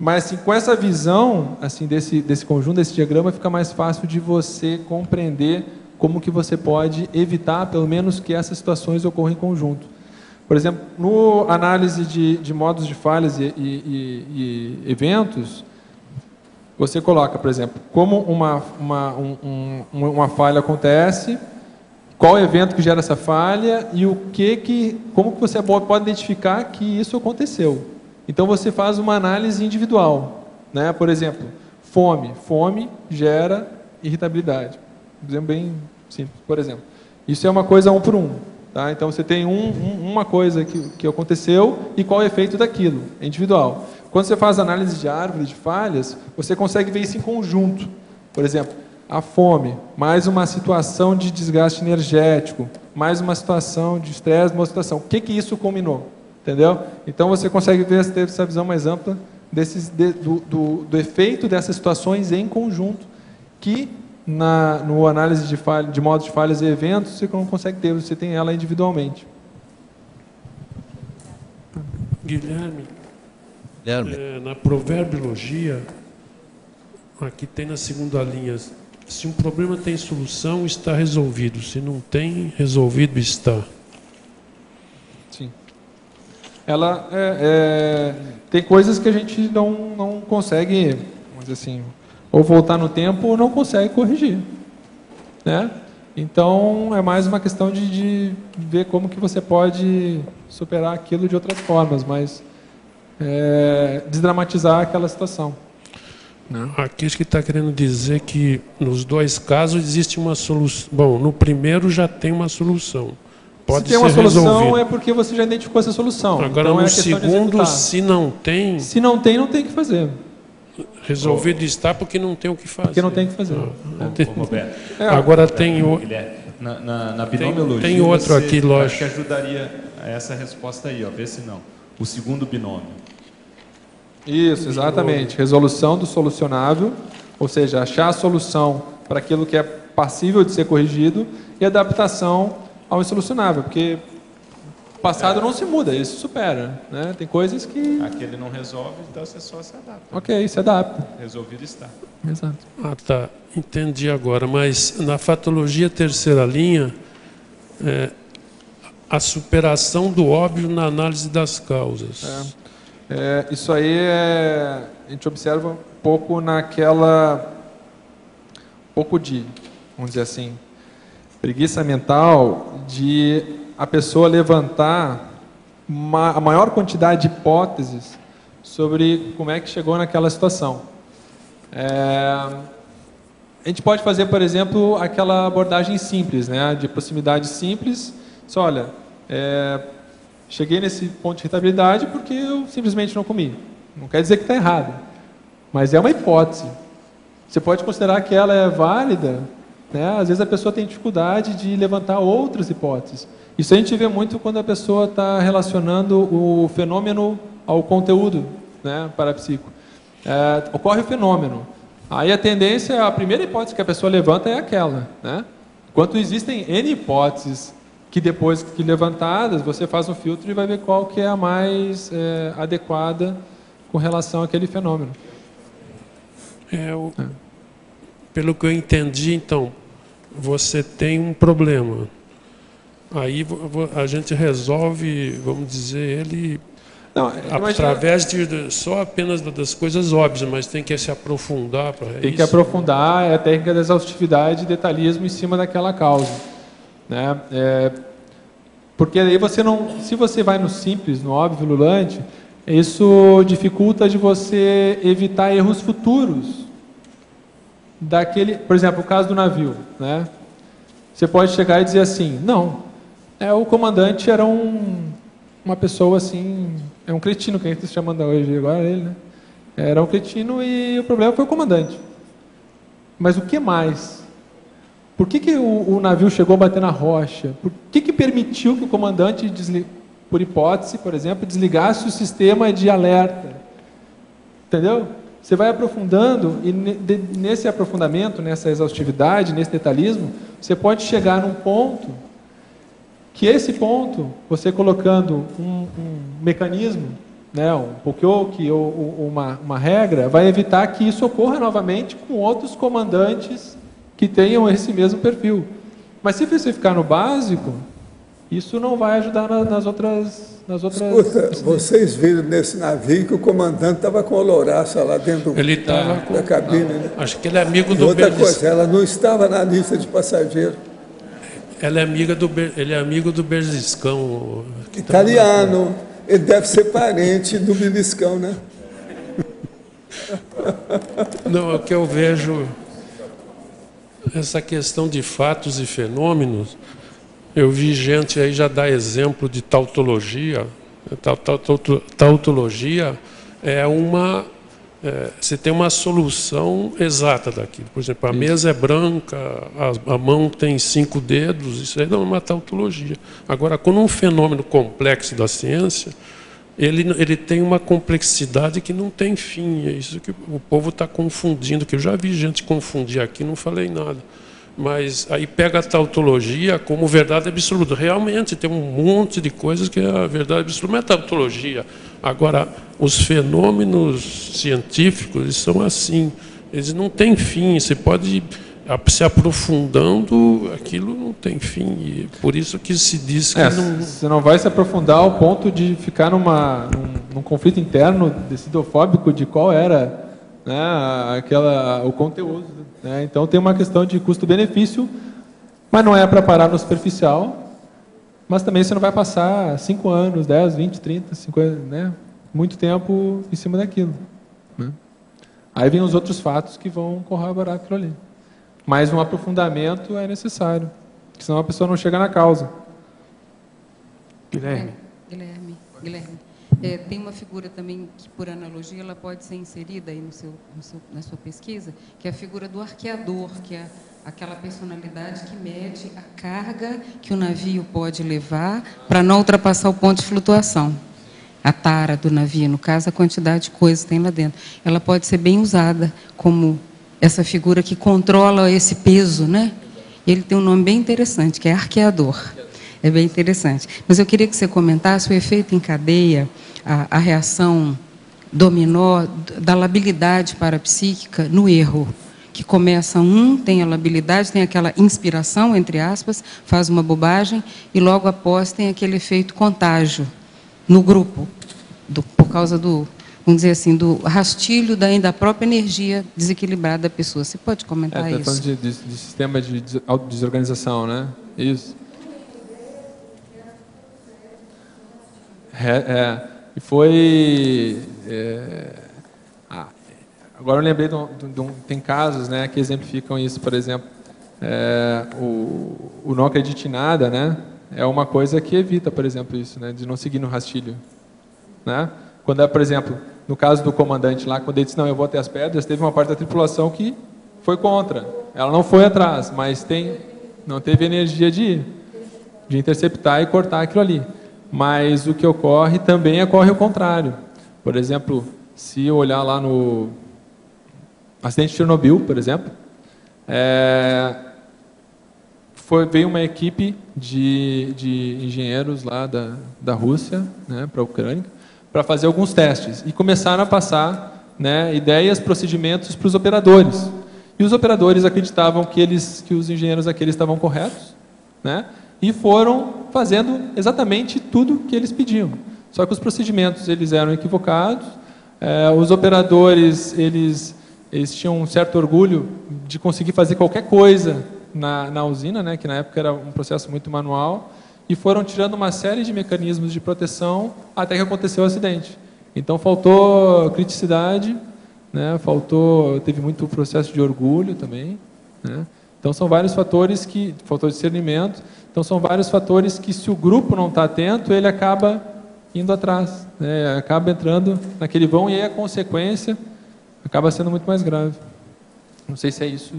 Mas assim, com essa visão assim, desse conjunto, desse diagrama, fica mais fácil de você compreender como que você pode evitar, pelo menos, que essas situações ocorram em conjunto. Por exemplo, no análise de modos de falhas e eventos, você coloca, por exemplo, como uma falha acontece, qual é o evento que gera essa falha e como que você pode identificar que isso aconteceu. Então, você faz uma análise individual, né? Por exemplo, fome. Fome gera irritabilidade. Por exemplo, bem simples. Por exemplo, isso é uma coisa 1 por 1. Tá? Então, você tem uma coisa que aconteceu e qual é o efeito daquilo. É individual. Quando você faz análise de árvore de falhas, você consegue ver isso em conjunto. Por exemplo, a fome, mais uma situação de desgaste energético, mais uma situação de estresse, uma situação. O que isso combinou? Entendeu? Então, você consegue ter essa visão mais ampla do efeito dessas situações em conjunto, que no análise de modos de falhas e eventos, você não consegue ter, você tem ela individualmente. Guilherme. Na proverbiologia, aqui tem na segunda linha, se um problema tem solução, está resolvido. Se não tem, resolvido está. Ela tem coisas que a gente não consegue, vamos dizer assim, ou voltar no tempo ou não consegue corrigir, né? Então, é mais uma questão de ver como que você pode superar aquilo de outras formas, mas desdramatizar aquela situação. Não. Aqui acho que está querendo dizer que nos dois casos existe uma solução. Bom, no primeiro já tem uma solução. pode ser resolvido. Se tem uma solução resolvido. É porque você já identificou essa solução. Agora, então, no segundo, se não tem... Se não tem, não tem o que fazer. Resolvido está porque não tem o que fazer. Porque não tem o que fazer. Roberto. Agora tem o... Na binomiologia, tem outro aqui, lógico. Que ajudaria a essa resposta aí, ó, vê se não. O segundo binômio. Isso, exatamente. Resolução do solucionável, ou seja, achar a solução para aquilo que é passível de ser corrigido e adaptação ao insolucionável, porque o passado não se muda, ele se supera, né? Tem coisas que... Aquele não resolve, então você só se adapta. Ok, se adapta. Resolvido está. Exato. Ah, tá. Entendi agora, mas na fatologia terceira linha, a superação do óbvio na análise das causas. Isso aí a gente observa um pouco naquela... vamos dizer assim, preguiça mental de a pessoa levantar a maior quantidade de hipóteses sobre como é que chegou naquela situação. A gente pode fazer, por exemplo, aquela abordagem simples, né, de proximidade simples. Só, olha, cheguei nesse ponto de irritabilidade porque eu simplesmente não comi. Não quer dizer que está errado, mas é uma hipótese. Você pode considerar que ela é válida, né? Às vezes a pessoa tem dificuldade de levantar outras hipóteses. Isso a gente vê muito quando a pessoa está relacionando o fenômeno ao conteúdo, né, parapsíquico. Ocorre o fenômeno. Aí a tendência, a primeira hipótese que a pessoa levanta é aquela, né? Enquanto existem N hipóteses que depois que levantadas, você faz um filtro e vai ver qual que é a mais adequada com relação àquele fenômeno. Pelo que eu entendi, então, você tem um problema. Aí a gente resolve, vamos dizer, ele através de só apenas das coisas óbvias, mas tem que se aprofundar. Tem que aprofundar, é a técnica da exaustividade e detalhismo em cima daquela causa, né? Porque aí você não, se você vai no simples, no óbvio, lulante, isso dificulta de você evitar erros futuros daquele, por exemplo, o caso do navio, né? Você pode chegar e dizer assim, não, o comandante era uma pessoa assim, é um cretino que a gente está chamando hoje agora ele, né? Era um cretino e o problema foi o comandante. Mas o que mais? Por que o navio chegou a bater na rocha? Por que permitiu que o comandante por hipótese, por exemplo, desligasse o sistema de alerta. Entendeu? Você vai aprofundando, e nesse aprofundamento, nessa exaustividade, nesse detalhismo, você pode chegar num ponto, que esse ponto, você colocando um mecanismo, né, um pokyoki ou uma regra, vai evitar que isso ocorra novamente com outros comandantes que tenham esse mesmo perfil. Mas se você ficar no básico, isso não vai ajudar nas outras... Escuta, vocês viram nesse navio que o comandante estava com a olouraça lá dentro da cabine, né? Acho que ele é amigo do Outra coisa, ela não estava na lista de passageiros. Ele é amigo do Berziscão. Italiano. Ele deve ser parente do Berziscão, né? Não, o que eu vejo... Essa questão de fatos e fenômenos... Eu vi gente aí já dar exemplo de tautologia. Tautologia é uma... você tem uma solução exata daquilo. Por exemplo, a mesa é branca, a mão tem 5 dedos, isso aí não é uma tautologia. Agora, quando um fenômeno complexo da ciência, ele tem uma complexidade que não tem fim. É isso que o povo está confundindo, que eu já vi gente confundir aqui, não falei nada. Mas aí pega a tautologia como verdade absoluta. Realmente tem um monte de coisas que é a verdade absoluta, mas é tautologia. Agora, os fenômenos científicos, eles são assim. Eles não têm fim. Você pode se aprofundando, aquilo não tem fim. E por isso que se diz que não... Você não vai se aprofundar ao ponto de ficar num conflito interno decidofóbico de qual era... o conteúdo, né? Então tem uma questão de custo-benefício, mas não é para parar no superficial, mas também você não vai passar 5 anos, 10, 20, 30, 50, né? Muito tempo em cima daquilo, né? Aí vem os outros fatos que vão corroborar aquilo ali, mas um aprofundamento é necessário, senão a pessoa não chega na causa. Guilherme. Tem uma figura também que, por analogia, ela pode ser inserida aí na sua pesquisa, que é a figura do arqueador, que é aquela personalidade que mede a carga que o navio pode levar para não ultrapassar o ponto de flutuação. A tara do navio, no caso, a quantidade de coisas que tem lá dentro. Ela pode ser bem usada como essa figura que controla esse peso, né? Ele tem um nome bem interessante, que é arqueador. É bem interessante. Mas eu queria que você comentasse o efeito em cadeia, a reação dominó da labilidade parapsíquica no erro, que começa tem a labilidade, tem aquela inspiração, entre aspas, faz uma bobagem, e logo após tem aquele efeito contágio no grupo, por causa do, vamos dizer assim, do rastilho da própria energia desequilibrada da pessoa. Você pode comentar isso? Falando de sistema de desorganização, né? Isso. E foi... agora eu lembrei tem casos, né, que exemplificam isso, por exemplo, o não acredite em nada, né, é uma coisa que evita, por exemplo, isso, né, de não seguir no rastilho, né? Quando por exemplo, no caso do comandante lá, quando ele disse, não, eu vou até as pedras, teve uma parte da tripulação que foi contra. Ela não foi atrás, mas não teve energia de interceptar e cortar aquilo ali. Mas o que ocorre também ocorre o contrário. Por exemplo, se eu olhar lá no acidente de Chernobyl, por exemplo, veio uma equipe de engenheiros lá da Rússia, né, para a Ucrânia, para fazer alguns testes. E começaram a passar, né, ideias, procedimentos para os operadores. E os operadores acreditavam que os engenheiros aqueles estavam corretos, né, e foram fazendo exatamente tudo que eles pediam. Só que os procedimentos eles eram equivocados, os operadores eles tinham um certo orgulho de conseguir fazer qualquer coisa na usina, né, que na época era um processo muito manual, e foram tirando uma série de mecanismos de proteção até que aconteceu o acidente. Então faltou criticidade, né, teve muito processo de orgulho também, né? Então são vários fatores que faltou discernimento. Então são vários fatores que, se o grupo não está atento, ele acaba indo atrás, né? Acaba entrando naquele vão, e aí a consequência acaba sendo muito mais grave. Não sei se é isso.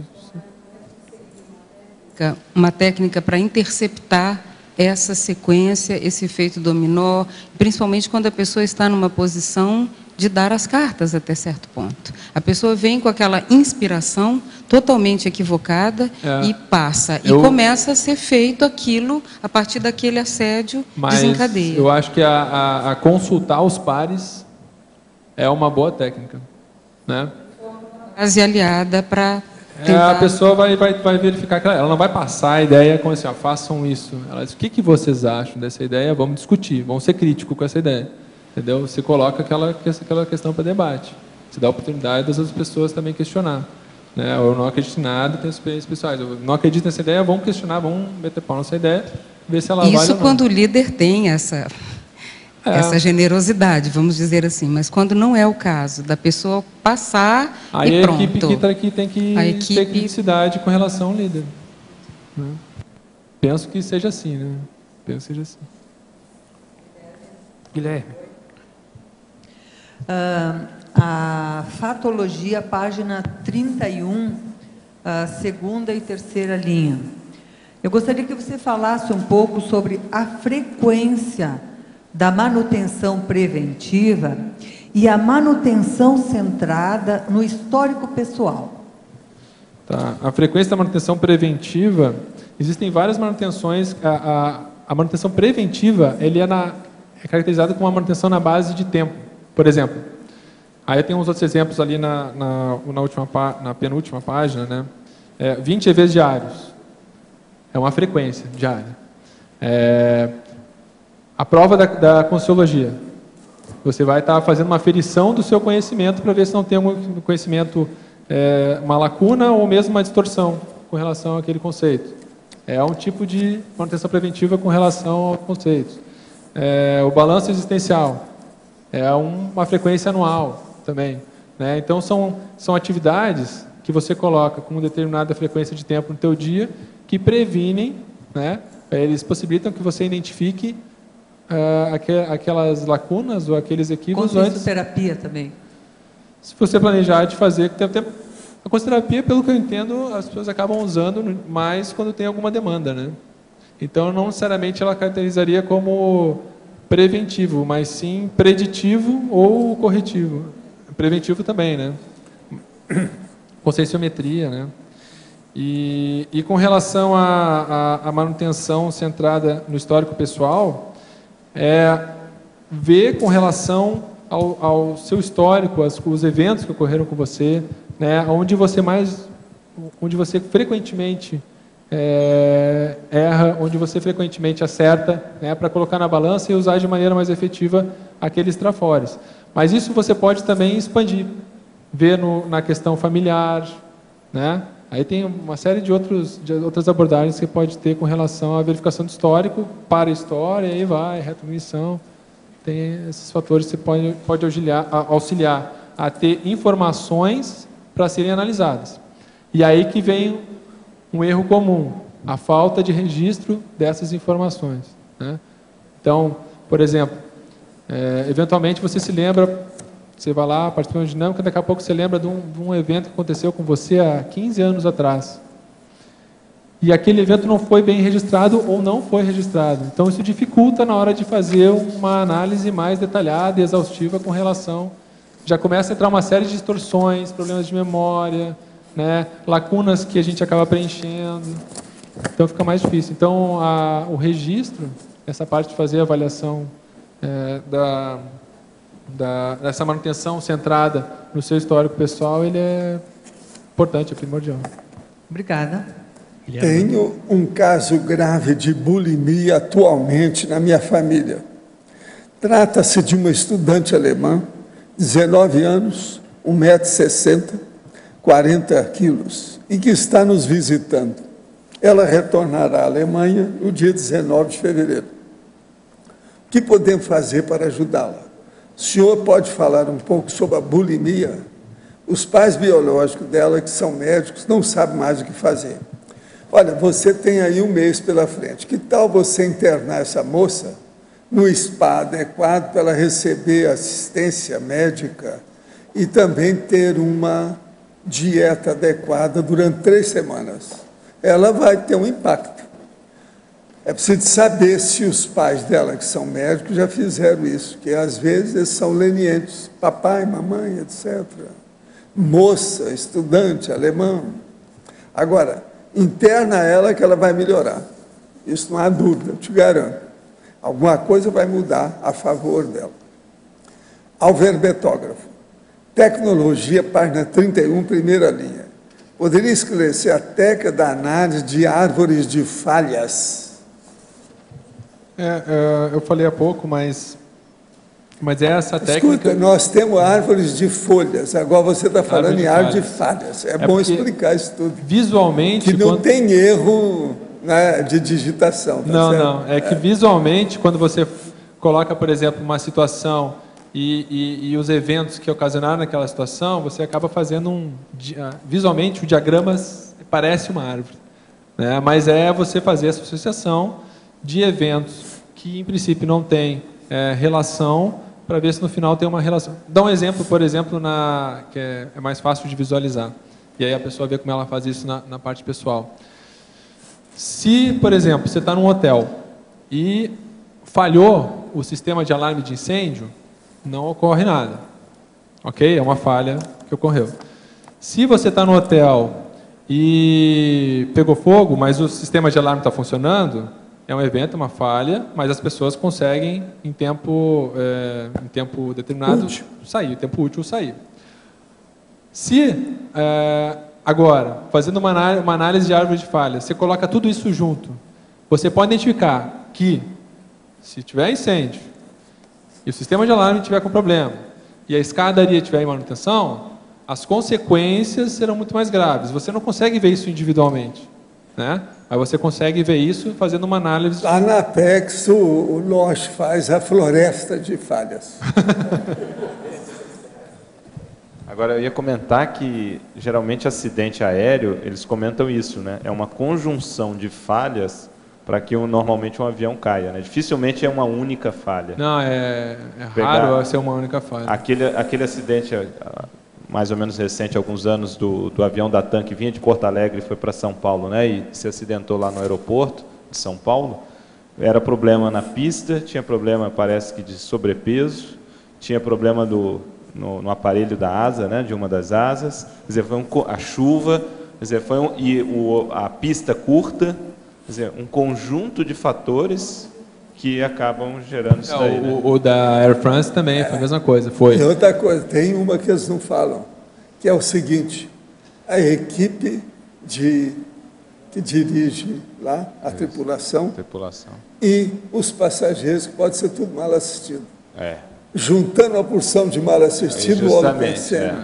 Uma técnica para interceptar essa sequência, esse efeito dominó, principalmente quando a pessoa está numa posição de dar as cartas até certo ponto. A pessoa vem com aquela inspiração totalmente equivocada e passa. E começa a ser feito aquilo, a partir daquele assédio, desencadeia. Eu acho que a consultar os pares é uma boa técnica, né? Base aliada para tentar... A pessoa vai verificar, que ela não vai passar a ideia como assim, ó, façam isso. Ela diz, o que vocês acham dessa ideia? Vamos discutir, vamos ser críticos com essa ideia. Entendeu? Você coloca aquela questão para debate. Você dá a oportunidade das outras pessoas também questionar, né? Eu não acredito em nada, tem experiências pessoais. Eu não acredito nessa ideia, vamos questionar, vamos meter pau nessa ideia, ver se ela vale ou não. Isso quando o líder tem essa generosidade, vamos dizer assim. Mas quando não é o caso, da pessoa passar e pronto. Aí a equipe que está aqui tem que ter criticidade com relação ao líder, né? Penso que seja assim, né? Penso que seja assim. Guilherme. A fatologia, página 31, segunda e terceira linha. Eu gostaria que você falasse um pouco sobre a frequência da manutenção preventiva e a manutenção centrada no histórico pessoal. Tá. A frequência da manutenção preventiva, existem várias manutenções. A manutenção preventiva é caracterizada como uma manutenção na base de tempo. Por exemplo, aí tem uns outros exemplos ali na penúltima página, né? 20 EVs diários. É uma frequência diária. A prova da Conscienciologia. Você vai estar fazendo uma aferição do seu conhecimento para ver se não tem algum conhecimento, uma lacuna ou mesmo uma distorção com relação àquele conceito. É um tipo de manutenção preventiva com relação aos conceitos. O balanço existencial. É uma frequência anual também, né? Então são atividades que você coloca com uma determinada frequência de tempo no teu dia que previnem, né? Eles possibilitam que você identifique aquelas lacunas ou aqueles equívocos antes. Consciencioterapia também. Se você planejar de fazer, até a consciencioterapia, pelo que eu entendo, as pessoas acabam usando mais quando tem alguma demanda, né? Então, não necessariamente ela caracterizaria como preventivo, mas sim preditivo ou corretivo. Preventivo também, né? Conscienciometria, né? E com relação à manutenção centrada no histórico pessoal, é ver com relação ao seu histórico, os eventos que ocorreram com você, né? Onde você frequentemente erra, onde você frequentemente acerta, né, para colocar na balança e usar de maneira mais efetiva aqueles trafores. Mas isso você pode também expandir, ver na questão familiar, né? Aí tem uma série de outras abordagens que pode ter com relação à verificação do histórico, para a história, aí vai, retromissão, tem esses fatores que você pode auxiliar a ter informações para serem analisadas. E aí que vem um erro comum, a falta de registro dessas informações, né? Então, por exemplo, eventualmente você se lembra, você vai lá, participa de uma dinâmica, daqui a pouco você lembra de um evento que aconteceu com você há 15 anos atrás. E aquele evento não foi bem registrado ou não foi registrado. Então, isso dificulta na hora de fazer uma análise mais detalhada e exaustiva com relação... Já começa a entrar uma série de distorções, problemas de memória... Né, lacunas que a gente acaba preenchendo, então fica mais difícil. Então, o registro, essa parte de fazer a avaliação dessa manutenção centrada no seu histórico pessoal, ele é importante, é primordial. Obrigada. Tenho um caso grave de bulimia atualmente na minha família. Trata-se de uma estudante alemã, 19 anos, 1,60 m, 40 quilos, e que está nos visitando. Ela retornará à Alemanha no dia 19 de fevereiro. O que podemos fazer para ajudá-la? O senhor pode falar um pouco sobre a bulimia? Os pais biológicos dela, que são médicos, não sabem mais o que fazer. Olha, você tem aí um mês pela frente. Que tal você internar essa moça no spa adequado para ela receber assistência médica e também ter uma dieta adequada durante 3 semanas. Ela vai ter um impacto. É preciso saber se os pais dela, que são médicos, já fizeram isso, que às vezes eles são lenientes, papai, mamãe, etc. Moça, estudante, alemão. Agora, interna ela que ela vai melhorar. Isso não há dúvida, eu te garanto. Alguma coisa vai mudar a favor dela. Ao verbetógrafo. Tecnologia, página 31, primeira linha. Poderia esclarecer a técnica da análise de árvores de falhas? Eu falei há pouco, mas essa técnica... Escuta, nós temos árvores de folhas, agora você está falando em árvore de falhas. É bom explicar isso tudo. Visualmente... Que não tem erro, né, de digitação. Tá não, certo? Não. É que visualmente, quando você coloca, por exemplo, uma situação... E os eventos que ocasionaram naquela situação, você acaba fazendo visualmente o diagrama parece uma árvore, né? Mas é você fazer essa associação de eventos que em princípio não tem relação, para ver se no final tem uma relação. Dá um exemplo, por exemplo, que é mais fácil de visualizar, e aí a pessoa vê como ela faz isso na parte pessoal. Se, por exemplo, você está num hotel e falhou o sistema de alarme de incêndio, não ocorre nada, ok? É uma falha que ocorreu. Se você está no hotel e pegou fogo, mas o sistema de alarme está funcionando, é um evento, uma falha, mas as pessoas conseguem em tempo determinado útil. Sair, tempo útil sair. Se, agora, fazendo uma análise de árvore de falha, você coloca tudo isso junto, você pode identificar que, se tiver incêndio, e o sistema de alarme estiver com problema, e a escadaria estiver em manutenção, as consequências serão muito mais graves. Você não consegue ver isso individualmente, né? Aí você consegue ver isso fazendo uma análise... Lá na Apex, o Loche faz a floresta de falhas. Agora, eu ia comentar que, geralmente, acidente aéreo, eles comentam isso, né? É uma conjunção de falhas... para que normalmente um avião caia, né? Dificilmente é uma única falha. Não, é raro ser uma única falha. Aquele acidente mais ou menos recente, alguns anos, do avião da TAM que vinha de Porto Alegre e foi para São Paulo, né? E se acidentou lá no aeroporto de São Paulo. Era problema na pista, tinha problema, parece que, de sobrepeso, tinha problema no aparelho da asa, né? De uma das asas. Quer dizer, foi a chuva, quer dizer, foi a pista curta, quer dizer, um conjunto de fatores que acabam gerando isso daí. Né? O da Air France também foi a mesma coisa. Foi. E outra coisa, tem uma que eles não falam, que é o seguinte: a equipe que dirige lá, a tripulação, e os passageiros, que pode ser tudo mal assistido. É. Juntando a porção de mal assistido, o homem percebe.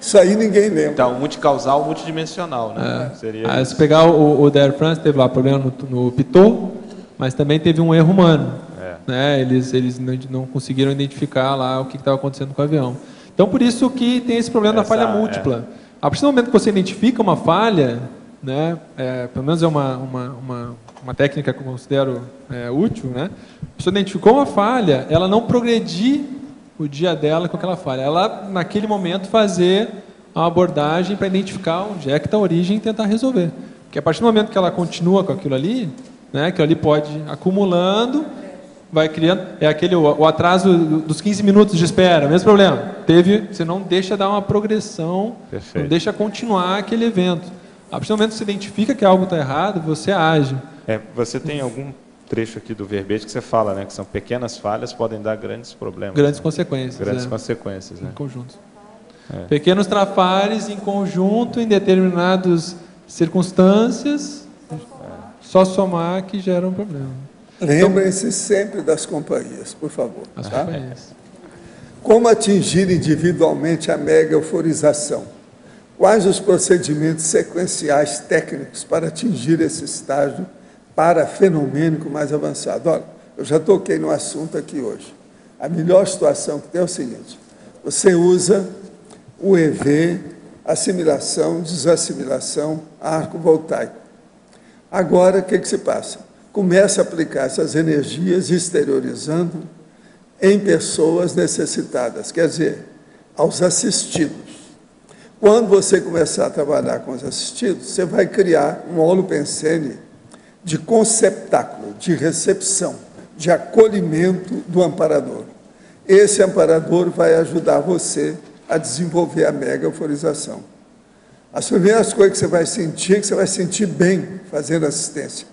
Isso aí ninguém lembra. Então, multicausal, multidimensional, né? É. Seria se pegar o da Air France, teve lá problema no Pitot, mas também teve um erro humano. É. Né? Eles não conseguiram identificar lá o que estava acontecendo com o avião. Então, por isso que tem esse problema da falha múltipla. É. A partir do momento que você identifica uma falha, né? Pelo menos é uma técnica que eu considero útil, né? A pessoa identificou uma falha, ela não progredir o dia dela com aquela falha. Ela, naquele momento, fazer uma abordagem para identificar onde é que está a origem e tentar resolver. Porque a partir do momento que ela continua com aquilo ali, né, aquilo ali pode ir acumulando, vai criando... É aquele, o atraso dos 15 minutos de espera, mesmo problema. Você não deixa dar uma progressão, perfeito, não deixa continuar aquele evento. A partir do momento que você identifica que algo está errado, você age. Você tem algum trecho aqui do verbete que você fala, né, que são pequenas falhas podem dar grandes problemas. Grandes, né? Consequências. Grandes consequências. Em conjunto. Pequenos trafares em conjunto, em determinadas circunstâncias, só somar que gera um problema. Lembrem-se sempre das companhias, por favor. Tá? Como atingir individualmente a mega euforização? Quais os procedimentos sequenciais técnicos para atingir esse estágio parafenomênico mais avançado? Olha, eu já toquei no assunto aqui hoje. A melhor situação que tem é o seguinte: você usa o EV, assimilação, desassimilação, arco voltaico. Agora, o que se passa? Começa a aplicar essas energias exteriorizando em pessoas necessitadas, quer dizer, aos assistidos. Quando você começar a trabalhar com os assistidos, você vai criar um holopensene de conceptáculo, de recepção, de acolhimento do amparador. Esse amparador vai ajudar você a desenvolver a mega euforização. As primeiras coisas que você vai sentir, é que você vai sentir bem fazendo assistência.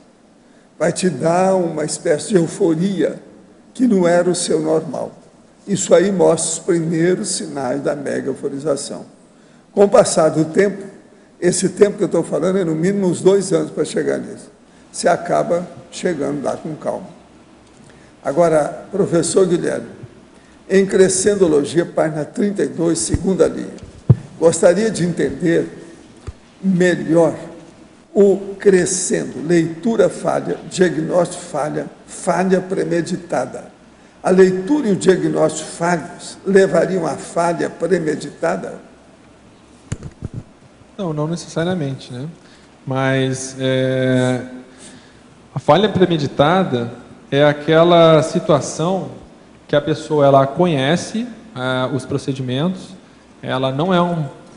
Vai te dar uma espécie de euforia que não era o seu normal. Isso aí mostra os primeiros sinais da mega euforização. Com o passar do tempo, esse tempo que eu estou falando é no mínimo uns 2 anos para chegar nisso. Você acaba chegando lá com calma. Agora, professor Guilherme, em Crescendologia, página 32, segunda linha, gostaria de entender melhor o crescendo, leitura falha, diagnóstico falha, falha premeditada. A leitura e o diagnóstico falhos levariam à falha premeditada? Não necessariamente, né? Mas a falha premeditada é aquela situação que a pessoa ela conhece os procedimentos, ela não é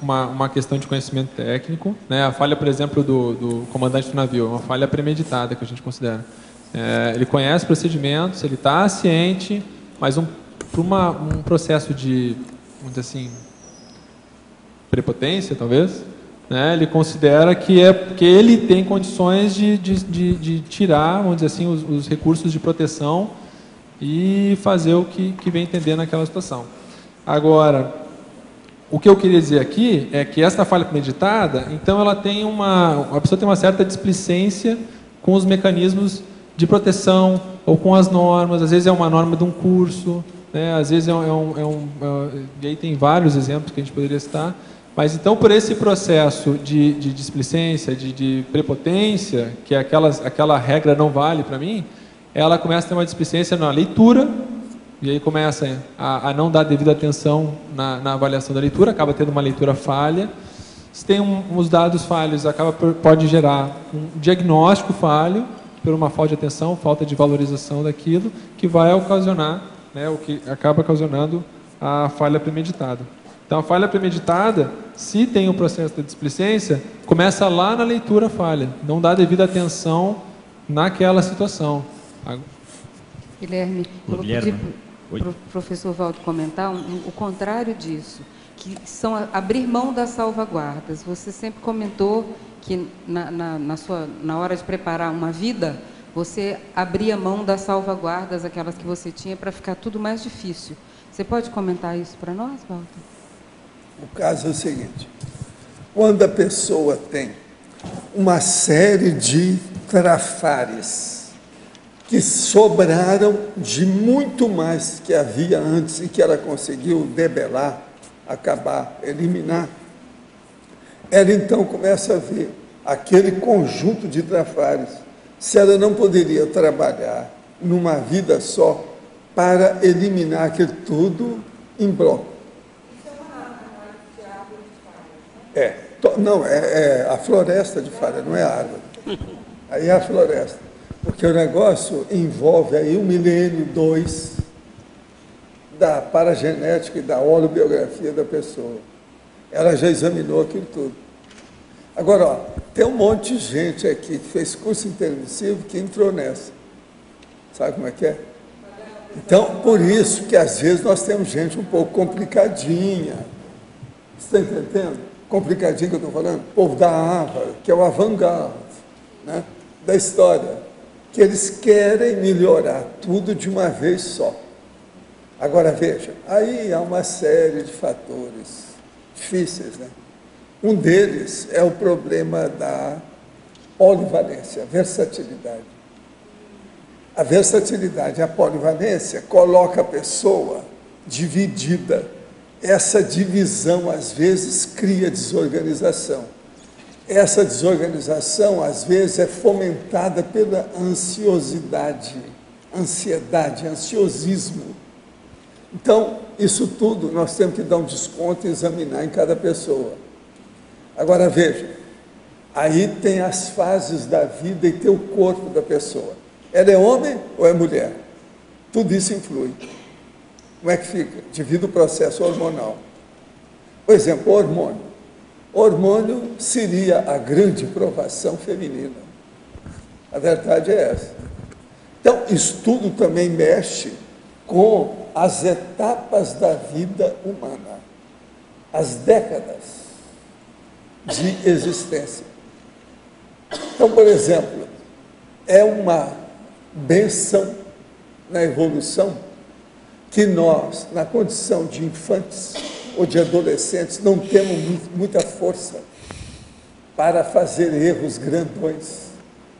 uma questão de conhecimento técnico, né? A falha, por exemplo, do comandante do navio é uma falha premeditada que a gente considera. Ele conhece os procedimentos, ele está ciente, mas um processo de, vamos dizer assim, prepotência, talvez, né? Ele considera que é porque ele tem condições de tirar, vamos dizer assim, os recursos de proteção e fazer o que vem entender naquela situação. Agora, o que eu queria dizer aqui é que essa falha premeditada, então, ela tem a pessoa tem uma certa displicência com os mecanismos de proteção ou com as normas. Às vezes é uma norma de um curso, né? Às vezes e aí tem vários exemplos que a gente poderia citar. Mas, então, por esse processo de displicência, de prepotência, que aquela regra não vale para mim, ela começa a ter uma displicência na leitura, e aí começa a não dar devida atenção na avaliação da leitura, acaba tendo uma leitura falha. Se tem os dados falhos, pode gerar um diagnóstico falho, por uma falta de atenção, falta de valorização daquilo, que vai ocasionar, né, o que acaba ocasionando a falha premeditada. Então, a falha premeditada, se tem um processo de displicência, começa lá na leitura falha, não dá devida atenção naquela situação. Guilherme, eu pedi para o professor Valdo comentar o contrário disso, que são abrir mão das salvaguardas. Você sempre comentou que na hora de preparar uma vida, você abria mão das salvaguardas, aquelas que você tinha, para ficar tudo mais difícil. Você pode comentar isso para nós, Valdo? O caso é o seguinte: quando a pessoa tem uma série de trafares que sobraram de muito mais que havia antes e que ela conseguiu debelar, acabar, eliminar, ela então começa a ver aquele conjunto de trafares, se ela não poderia trabalhar numa vida só para eliminar aquilo tudo em bloco. Isso é uma árvore de falha, né? Não, é a floresta de falha, não é a árvore. Aí é a floresta, porque o negócio envolve aí um milênio, dois, da paragenética e da holobiografia da pessoa. Ela já examinou aquilo tudo. Agora, ó, tem um monte de gente aqui que fez curso intermissivo que entrou nessa. Sabe como é que é? Então, por isso que às vezes nós temos gente um pouco complicadinha. Você está entendendo? Complicadinha que eu estou falando? O povo da árvore, que é o avant-garde, né, da história. Que eles querem melhorar tudo de uma vez só. Agora veja, aí há uma série de fatores difíceis, né? Um deles é o problema da polivalência, a versatilidade. A versatilidade, a polivalência, coloca a pessoa dividida. Essa divisão, às vezes, cria desorganização. Essa desorganização, às vezes, é fomentada pela ansiedade, ansiosismo. Então, isso tudo nós temos que dar um desconto e examinar em cada pessoa. Agora veja, aí tem as fases da vida e tem o corpo da pessoa. Ela é homem ou é mulher? Tudo isso influi. Como é que fica? Devido ao processo hormonal. Por exemplo, hormônio. Hormônio seria a grande provação feminina. A verdade é essa. Então, isso tudo também mexe com as etapas da vida humana, as décadas de existência. Então, por exemplo, é uma benção na evolução que nós, na condição de infantes ou de adolescentes, não temos muita força para fazer erros grandões.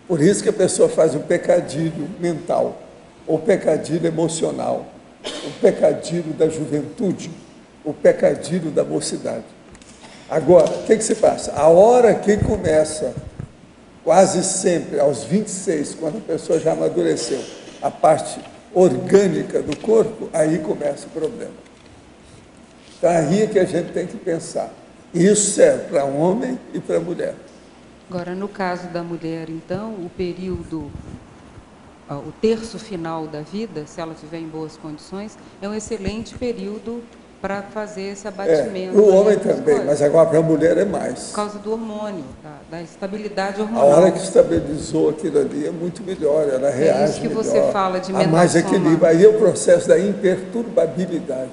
Por isso que a pessoa faz um pecadilho mental, o pecadilho emocional, o pecadilho da juventude, o pecadilho da mocidade. Agora, o que que se passa? A hora que começa, quase sempre, aos 26, quando a pessoa já amadureceu, a parte orgânica do corpo, aí começa o problema. Então, aí é que a gente tem que pensar. Isso serve para homem e para mulher. Agora, no caso da mulher, então, o período, o terço final da vida, se ela estiver em boas condições, é um excelente período para fazer esse abatimento. Para o homem também, coisas. Mas agora para a mulher é mais. Por causa do hormônio, da estabilidade hormonal. A hora que estabilizou aquilo ali é muito melhor, ela reage melhor. Isso que você fala de mental soma. Há mais equilíbrio, aí é o processo da imperturbabilidade.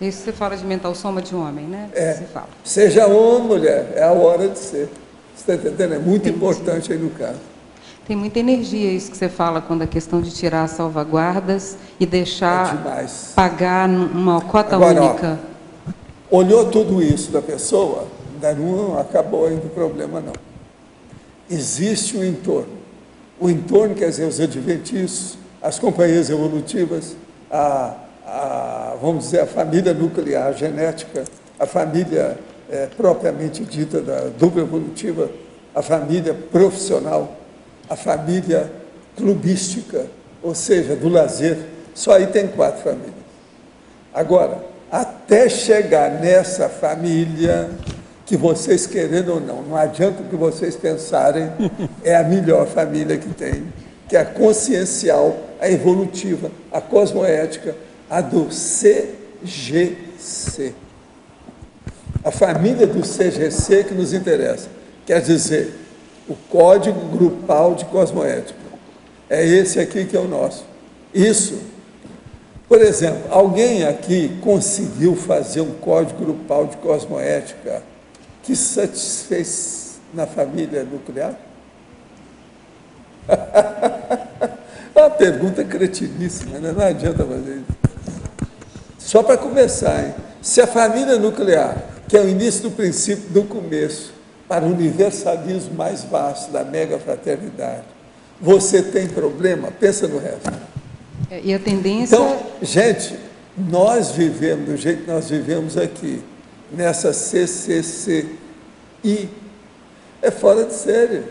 Isso que você fala de mental soma de homem, né? É, você fala. Seja homem, mulher, é a hora de ser. Você está entendendo? É muito importante aí no caso. Tem muita energia isso que você fala, quando a questão de tirar as salvaguardas e deixar pagar uma cota agora, única. Ó, olhou tudo isso da pessoa, ainda não acabou ainda o problema, não. Existe um entorno. O entorno quer dizer os adventícios, as companhias evolutivas, vamos dizer, a família nuclear, a genética, a família propriamente dita da dupla evolutiva, a família profissional, a família clubística, ou seja, do lazer. Só aí tem 4 famílias. Agora, até chegar nessa família, que vocês querendo ou não, não adianta o que vocês pensarem, é a melhor família que tem que é a consciencial, a evolutiva, a cosmoética, a do CGC. A família do CGC que nos interessa, quer dizer, o Código Grupal de Cosmoética. É esse aqui que é o nosso. Isso. Por exemplo, alguém aqui conseguiu fazer um Código Grupal de Cosmoética que satisfez na família nuclear? É uma pergunta cretiníssima, né? Não adianta fazer isso. Só para começar, hein? Se a família nuclear, que é o início do princípio do começo, para o universalismo mais vasto da megafraternidade, você tem problema, pensa no resto. E a tendência... Então, gente, nós vivemos do jeito que nós vivemos aqui, nessa CCCI, é fora de série.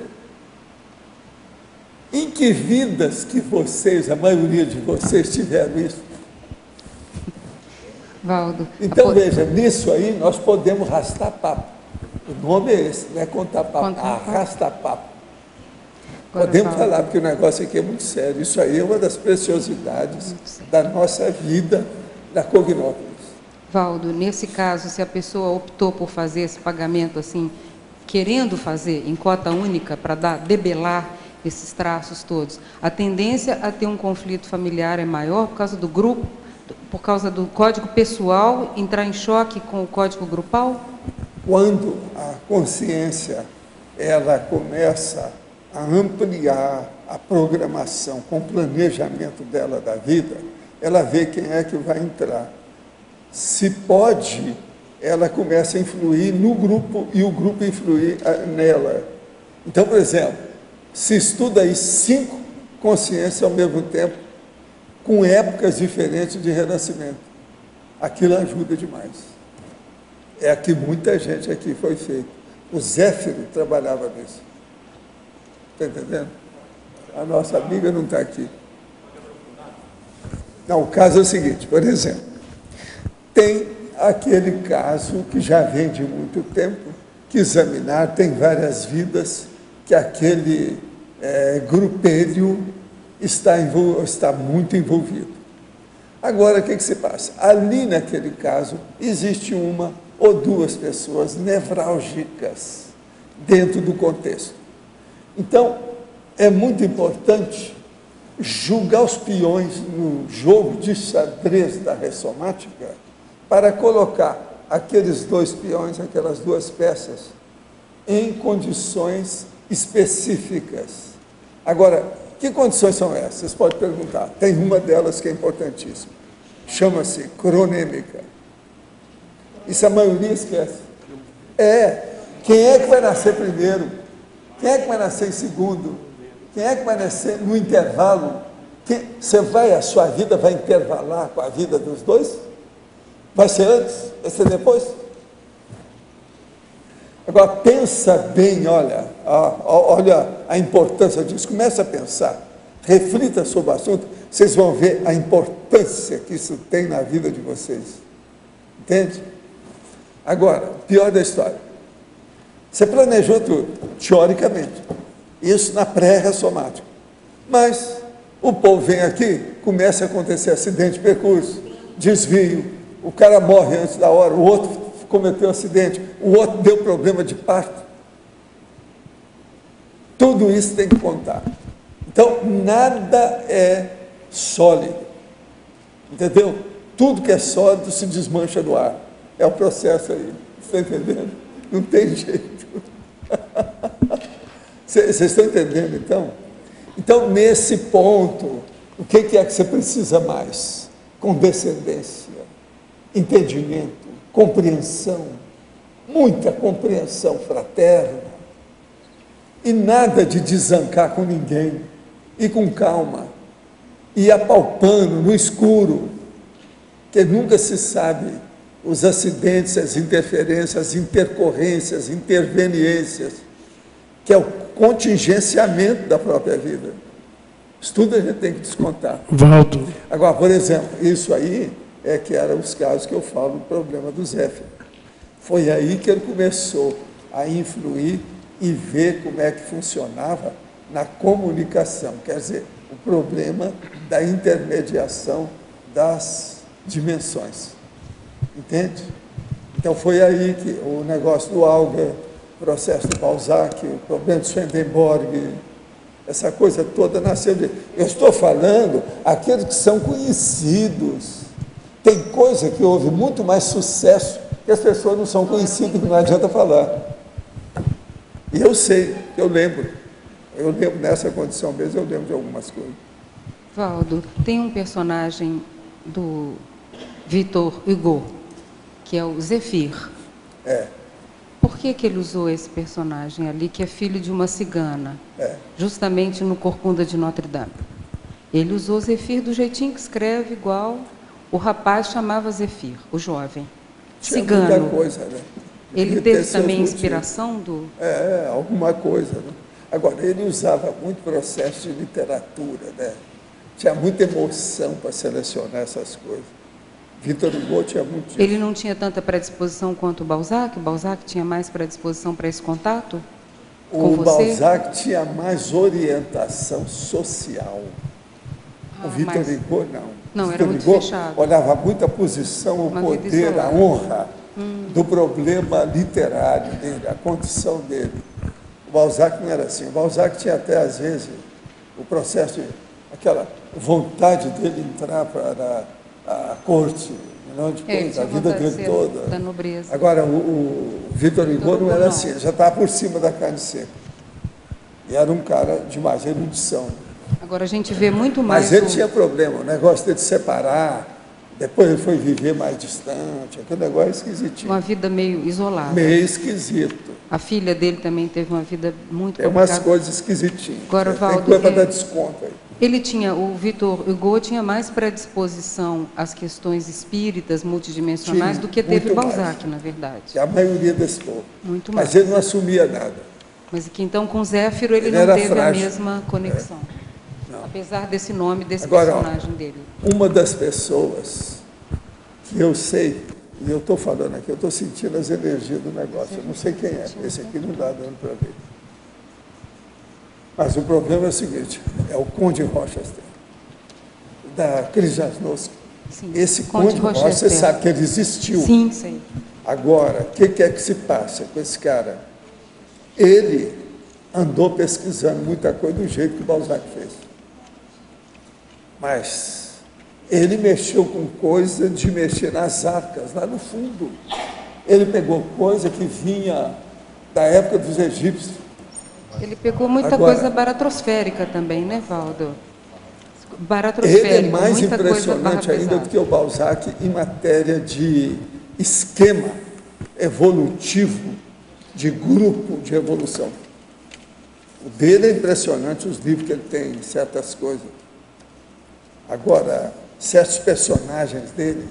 Em que vidas que vocês, a maioria de vocês, tiveram isso? Valdo. Então, veja, nisso aí nós podemos rastar papo. O nome é esse, não é contar papo, arrasta papo. Podemos falar, porque o negócio aqui é muito sério. Isso aí é uma das preciosidades da nossa vida na Cognópolis. Valdo, nesse caso, se a pessoa optou por fazer esse pagamento assim, querendo fazer em cota única para debelar esses traços todos, a tendência a ter um conflito familiar é maior por causa do grupo, por causa do código pessoal, entrar em choque com o código grupal? Quando a consciência ela começa a ampliar a programação com o planejamento dela da vida, ela vê quem é que vai entrar. Se pode, ela começa a influir no grupo e o grupo influir nela. Então, por exemplo, se estuda aí 5 consciências ao mesmo tempo, com épocas diferentes de renascimento. Aquilo ajuda demais. É a que muita gente aqui foi feita. O Zéfiro trabalhava nisso. Está entendendo? A nossa amiga não está aqui. Não, o caso é o seguinte, por exemplo, tem aquele caso que já vem de muito tempo, que examinar, tem várias vidas, que aquele grupelho está muito envolvido. Agora, o que que se passa? Ali, naquele caso, existe uma ou duas pessoas nevrálgicas dentro do contexto. Então, é muito importante julgar os peões no jogo de xadrez da ressomática para colocar aqueles 2 peões, aquelas 2 peças, em condições específicas. Agora, que condições são essas? Vocês podem perguntar. Tem uma delas que é importantíssima. Chama-se cronêmica. Isso a maioria esquece. Quem é que vai nascer primeiro? Quem é que vai nascer em segundo? Quem é que vai nascer no intervalo? A sua vida vai intervalar com a vida dos 2? Vai ser antes? Vai ser depois? Agora, pensa bem, olha a importância disso. Começa a pensar, reflita sobre o assunto, vocês vão ver a importância que isso tem na vida de vocês. Entende? Agora, pior da história. Você planejou tudo, teoricamente, isso na pré-ressomática. Mas o povo vem aqui, começa a acontecer acidente de percurso, desvio, o cara morre antes da hora, o outro cometeu acidente, o outro deu problema de parto. Tudo isso tem que contar. Então, nada é sólido, entendeu? Tudo que é sólido se desmancha no ar. É o processo aí, você está entendendo? Não tem jeito. Vocês estão entendendo, então? Então, nesse ponto, o que é que você precisa mais? Condescendência, entendimento, compreensão, muita compreensão fraterna, e nada de desancar com ninguém, e com calma, e apalpando no escuro, que nunca se sabe os acidentes, as interferências, as intercorrências, interveniências, que é o contingenciamento da própria vida. Isso tudo a gente tem que descontar. Valdo. Agora, por exemplo, isso aí é que eram os casos que eu falo do problema do Zéfiro. Foi aí que ele começou a influir e ver como é que funcionava na comunicação, quer dizer, o problema da intermediação das dimensões. Entende? Então foi aí que o negócio do Alger, o processo do Balzac, o problema de Swedenborg, essa coisa toda nasceu de... Eu estou falando aqueles que são conhecidos. Tem coisa que houve muito mais sucesso que as pessoas não são conhecidas, que não adianta falar. E eu sei, eu lembro. Eu lembro, nessa condição mesmo, eu lembro de algumas coisas. Valdo, tem um personagem do Victor Hugo, que é o Zephyr. É. Por que que ele usou esse personagem ali, que é filho de uma cigana, justamente no Corcunda de Notre Dame? Ele usou Zephyr do jeitinho que escreve, igual o rapaz chamava Zephyr, o jovem. Tinha cigano. Muita coisa, né? Ele teve também inspiração do... É, alguma coisa, né? Agora, ele usava muito processo de literatura, né? Tinha muita emoção para selecionar essas coisas. Victor Hugo tinha muito disso. Ele não tinha tanta predisposição quanto o Balzac tinha mais predisposição para esse contato com você? O Balzac tinha mais orientação social. O Victor Hugo, não. Não, era muito fechado. Olhava muito a posição, o poder, a honra do problema literário dele, a condição dele. O Balzac não era assim. O Balzac tinha até, às vezes, o processo, aquela vontade dele entrar para... a corte, a vida dele toda. Da nobreza. Agora, o Victor Hugo não era assim, ele já estava por cima da carne seca. E era um cara de mais erudição. Agora a gente vê muito mais... Mas ele tinha problema, o negócio dele separar, depois ele foi viver mais distante, aquele negócio esquisitinho. Uma vida meio isolada. Meio esquisito. A filha dele também teve uma vida muito complicada. Tem umas coisas esquisitinhas. Agora, Valdo, tem coisa para dar desconto aí. Ele tinha, o Victor Hugo tinha mais predisposição às questões espíritas, multidimensionais, do que teve Balzac, na verdade. A maioria desse povo. Muito mais. Mas ele não assumia nada. Mas que então com Zéfiro ele não teve frágil. A mesma conexão. É. Apesar desse nome, desse personagem dele. Uma das pessoas que eu sei, e eu estou falando aqui, eu estou sentindo as energias do negócio, eu não sei quem é, esse aqui não dá dando para ver. Mas o problema é o seguinte, é o Conde Rochester, da Krzyżanowski. Esse Conde Rochester, você sabe que ele existiu. Sim, sim. Agora, o que é que se passa com esse cara? Ele andou pesquisando muita coisa do jeito que Balzac fez. Mas ele mexeu com coisa de mexer nas arcas, lá no fundo. Ele pegou coisa que vinha da época dos egípcios. Ele pegou muita coisa baratrosférica também, né, Valdo? Baratrosférica, ele é mais impressionante ainda do que o Balzac em matéria de esquema evolutivo, de grupo de evolução. O dele é impressionante, os livros que ele tem, certas coisas. Agora, certos personagens dele,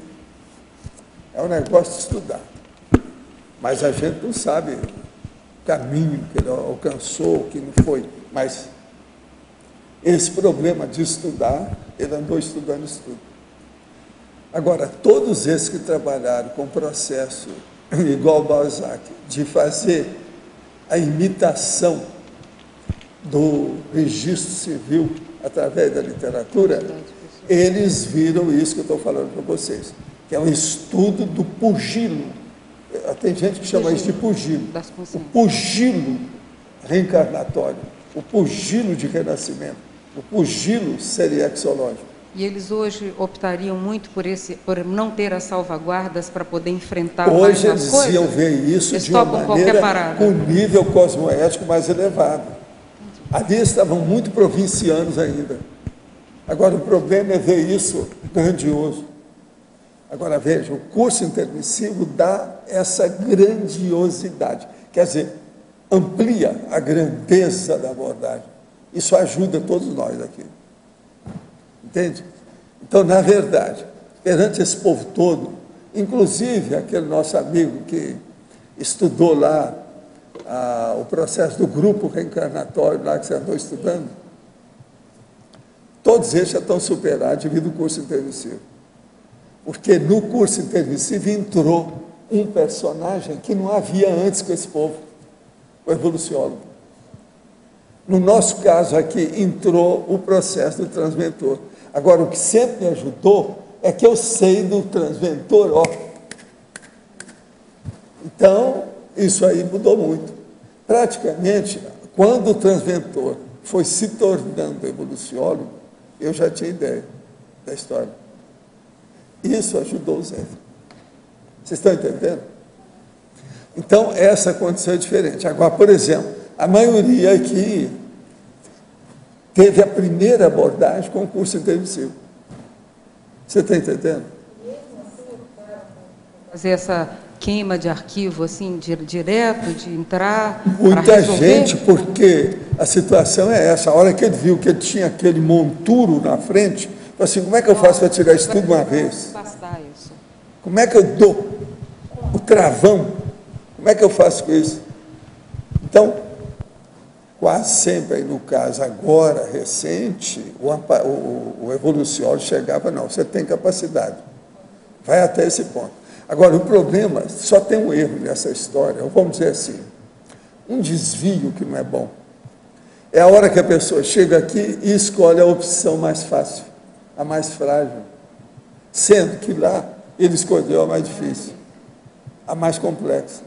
é um negócio de estudar. Mas a gente não sabe... caminho que ele alcançou, que não foi, mas esse problema de estudar, ele andou estudando isso tudo. Agora, todos esses que trabalharam com o processo, igual Balzac, de fazer a imitação do registro civil através da literatura, eles viram isso que eu estou falando para vocês, que é um estudo do pugilo. Tem gente que chama isso de pugilo. O pugilo reencarnatório, o pugilo de renascimento, o pugilo seriaxiológico. E eles hoje optariam muito por não ter as salvaguardas para poder enfrentar hoje mais as coisas? Hoje eles iam ver isso de uma maneira com nível cosmoético mais elevado. Ali estavam muito provincianos ainda. Agora, o problema é ver isso grandioso. Agora, veja, o curso intermissivo dá essa grandiosidade, quer dizer, amplia a grandeza da abordagem. Isso ajuda todos nós aqui. Entende? Então, na verdade, perante esse povo todo, inclusive aquele nosso amigo que estudou lá o processo do grupo reencarnatório, lá que você andou estudando, todos eles já estão superados devido ao curso intermissivo. Porque no curso intermissivo entrou um personagem que não havia antes com esse povo, o evoluciólogo. No nosso caso aqui, entrou o processo do transventor. Agora, o que sempre me ajudou é que eu sei do transventor, ó. Então, isso aí mudou muito. Praticamente, quando o transventor foi se tornando evoluciólogo, eu já tinha ideia da história. Isso ajudou o Zé. Vocês estão entendendo? Então, essa condição é diferente. Agora, por exemplo, a maioria aqui teve a primeira abordagem com o curso intensivo. Você está entendendo? Fazer essa queima de arquivo, assim, direto, de entrar... Muita gente, porque a situação é essa. A hora que ele viu que ele tinha aquele monturo na frente, falou assim, como é que eu faço para tirar isso tudo uma vez? Como é que eu dou o travão? Como é que eu faço com isso? Então, quase sempre, aí no caso agora, recente, o evoluciólogo chegava, não, você tem capacidade, vai até esse ponto. Agora, o problema, só tem um erro nessa história, ou vamos dizer assim, um desvio que não é bom. É a hora que a pessoa chega aqui e escolhe a opção mais fácil, a mais frágil, sendo que lá ele escolheu a mais difícil, a mais complexa.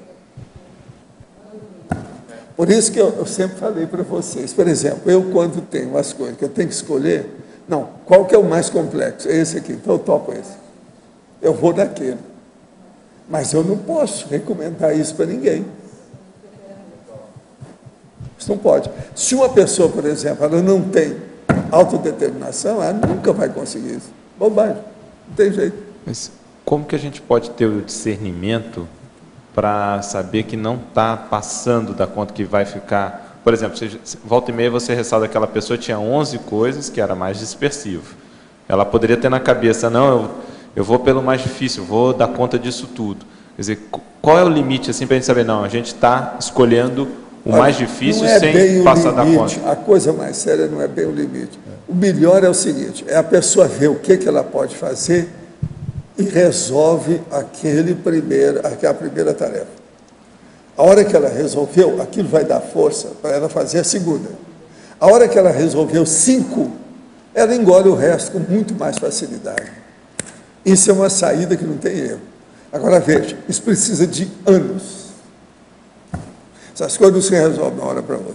Por isso que eu sempre falei para vocês, por exemplo, eu quando tenho as coisas que eu tenho que escolher, não, qual que é o mais complexo? É esse aqui, então eu toco esse. Eu vou naquele. Mas eu não posso recomendar isso para ninguém. Isso não pode. Se uma pessoa, por exemplo, ela não tem autodeterminação, ela nunca vai conseguir isso. Bobagem, não tem jeito. Mas como que a gente pode ter o discernimento para saber que não está passando da conta que vai ficar... Por exemplo, volta e meia você ressalta que aquela pessoa tinha 11 coisas que era mais dispersivo. Ela poderia ter na cabeça, não, eu vou pelo mais difícil, vou dar conta disso tudo. Quer dizer, qual é o limite assim, para a gente saber, não, a gente está escolhendo o mais difícil sem passar da conta? A coisa mais séria não é bem o limite. O melhor é o seguinte, é a pessoa ver o que ela pode fazer e resolve aquela primeira tarefa. A hora que ela resolveu, aquilo vai dar força para ela fazer a segunda. A hora que ela resolveu 5, ela engole o resto com muito mais facilidade. Isso é uma saída que não tem erro. Agora veja, isso precisa de anos. Essas coisas não se resolvem de uma hora para outra.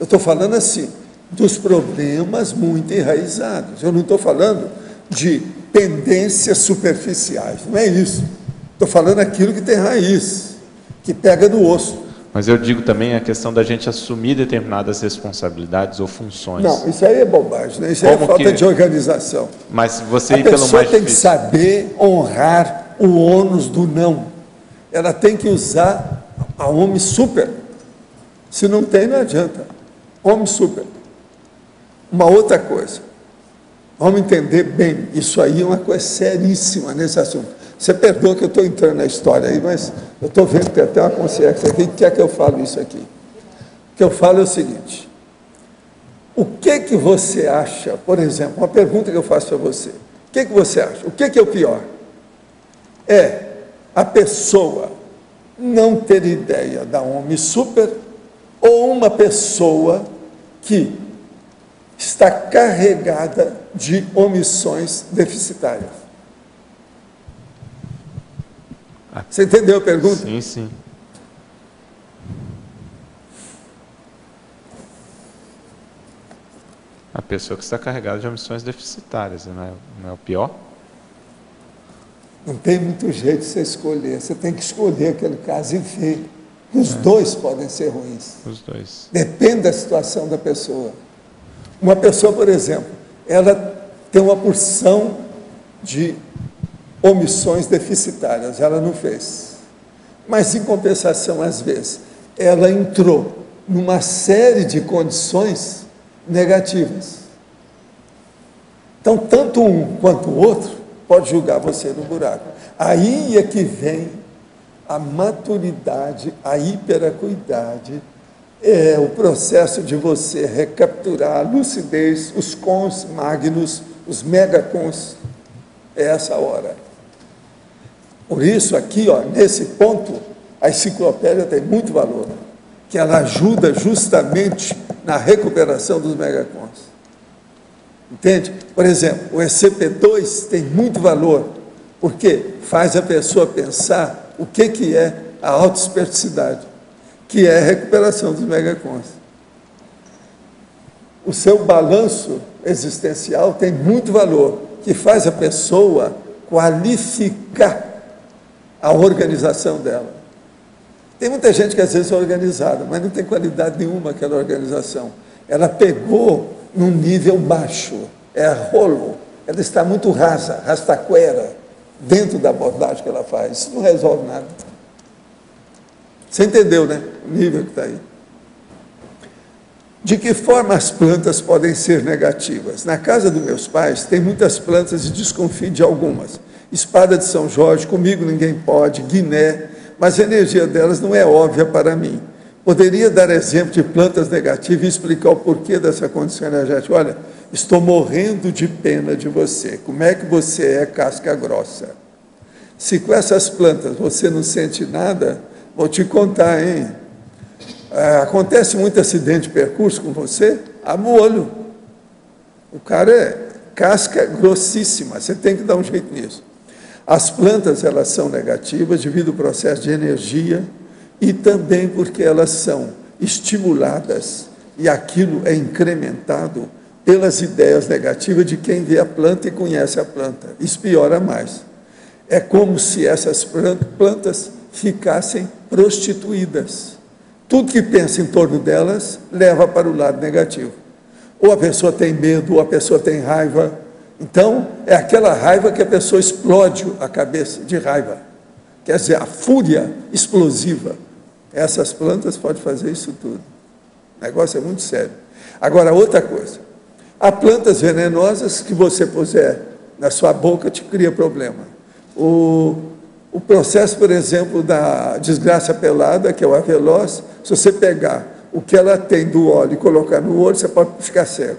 Eu estou falando assim, dos problemas muito enraizados. Eu não estou falando de tendências superficiais, não é isso. Estou falando aquilo que tem raiz, que pega no osso. Mas eu digo também a questão da gente assumir determinadas responsabilidades ou funções. Não, isso aí é bobagem, né? Isso aí é falta de organização. Mas você ir pelo mais difícil. A pessoa tem que saber honrar o ônus do não. Ela tem que usar a homem super. Se não tem, não adianta. Homem super. Uma outra coisa. Vamos entender bem, isso aí é uma coisa seríssima nesse assunto. Você perdoa que eu estou entrando na história aí, mas eu estou vendo que tem até uma consciência aqui, quer que eu fale isso aqui. O que eu falo é o seguinte, o que que você acha, por exemplo, uma pergunta que eu faço para você, o que que você acha, o que que é o pior? É a pessoa não ter ideia da homem super ou uma pessoa que está carregada de omissões deficitárias. Você entendeu a pergunta? Sim, sim. A pessoa que está carregada de omissões deficitárias, não é o pior? Não tem muito jeito de você escolher. Você tem que escolher aquele caso e ver. Os dois podem ser ruins. Os dois. Depende da situação da pessoa. Uma pessoa, por exemplo, ela tem uma porção de omissões deficitárias, ela não fez. Mas, em compensação, às vezes, ela entrou numa série de condições negativas. Então, tanto um quanto o outro pode julgar você no buraco. Aí é que vem a maturidade, a hiperacuidade, é o processo de você recapturar a lucidez, os cons magnos, os mega cons. É essa hora. Por isso aqui, ó, nesse ponto, a enciclopédia tem muito valor, que ela ajuda justamente na recuperação dos megacons. Entende? Por exemplo, o ECP2 tem muito valor, porque faz a pessoa pensar o que é a autoesperticidade, que é a recuperação dos megacons. O seu balanço existencial tem muito valor, que faz a pessoa qualificar a organização dela. Tem muita gente que às vezes é organizada, mas não tem qualidade nenhuma aquela organização. Ela pegou num nível baixo, é rolo, ela está muito rasa, rastaqueira, dentro da abordagem que ela faz. Isso não resolve nada. Você entendeu, né? O nível que está aí. De que forma as plantas podem ser negativas? Na casa dos meus pais, tem muitas plantas e desconfio de algumas. Espada de São Jorge, comigo ninguém pode, Guiné, mas a energia delas não é óbvia para mim. Poderia dar exemplo de plantas negativas e explicar o porquê dessa condição energética? Olha, estou morrendo de pena de você. Como é que você é casca grossa? Se com essas plantas você não sente nada, vou te contar, hein? Acontece muito acidente de percurso com você, abre o olho. O cara é casca grossíssima, você tem que dar um jeito nisso. As plantas, elas são negativas devido ao processo de energia e também porque elas são estimuladas e aquilo é incrementado pelas ideias negativas de quem vê a planta e conhece a planta. Isso piora mais. É como se essas plantas ficassem prostituídas. Tudo que pensa em torno delas leva para o lado negativo. Ou a pessoa tem medo, ou a pessoa tem raiva. Então, é aquela raiva que a pessoa explode a cabeça de raiva. Quer dizer, a fúria explosiva. Essas plantas podem fazer isso tudo. O negócio é muito sério. Agora, outra coisa. Há plantas venenosas que você puser na sua boca te cria problema. O processo, por exemplo, da desgraça pelada, que é o aveloz, se você pegar o que ela tem do óleo e colocar no olho, você pode ficar cego.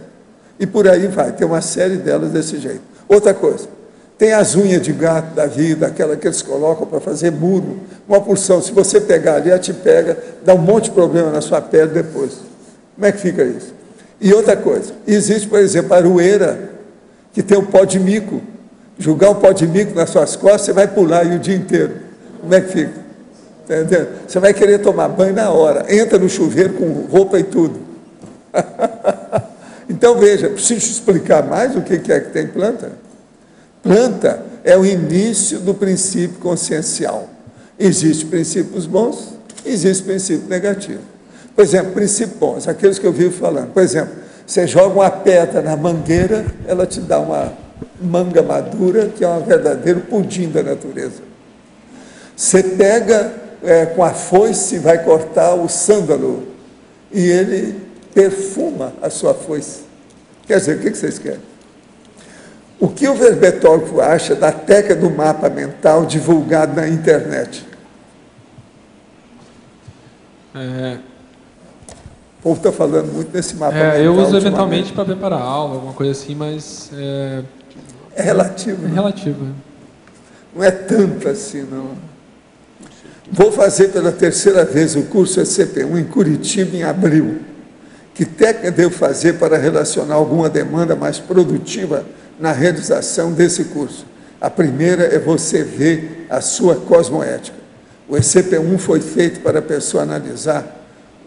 E por aí vai, tem uma série delas desse jeito. Outra coisa, tem as unhas de gato da vida, aquela que eles colocam para fazer muro, uma porção, se você pegar ali, ela te pega, dá um monte de problema na sua pele depois. Como é que fica isso? E outra coisa, existe, por exemplo, a aroeira, que tem o pó de mico. Jogar um pó de mico nas suas costas, você vai pular aí o dia inteiro. Como é que fica? Entendeu? Você vai querer tomar banho na hora. Entra no chuveiro com roupa e tudo. Então, veja, preciso explicar mais o que é que tem planta? Planta é o início do princípio consciencial. Existem princípios bons, existem princípios negativos. Por exemplo, princípios bons, aqueles que eu vivo falando. Por exemplo, você joga uma pedra na mangueira, ela te dá uma manga madura, que é um verdadeiro pudim da natureza. Você pega com a foice e vai cortar o sândalo, e ele perfuma a sua foice. Quer dizer, o que vocês querem? O que o verbetógrafo acha da teca do mapa mental divulgado na internet? O povo está falando muito desse mapa mental. Eu uso eventualmente para preparar a aula, alguma coisa assim, mas... É relativo. É relativo. Né? Não é tanto assim, não. Vou fazer pela terceira vez o curso ECP1 em Curitiba, em abril. Que técnica devo fazer para relacionar alguma demanda mais produtiva na realização desse curso? A primeira é você ver a sua cosmoética. O ECP1 foi feito para a pessoa analisar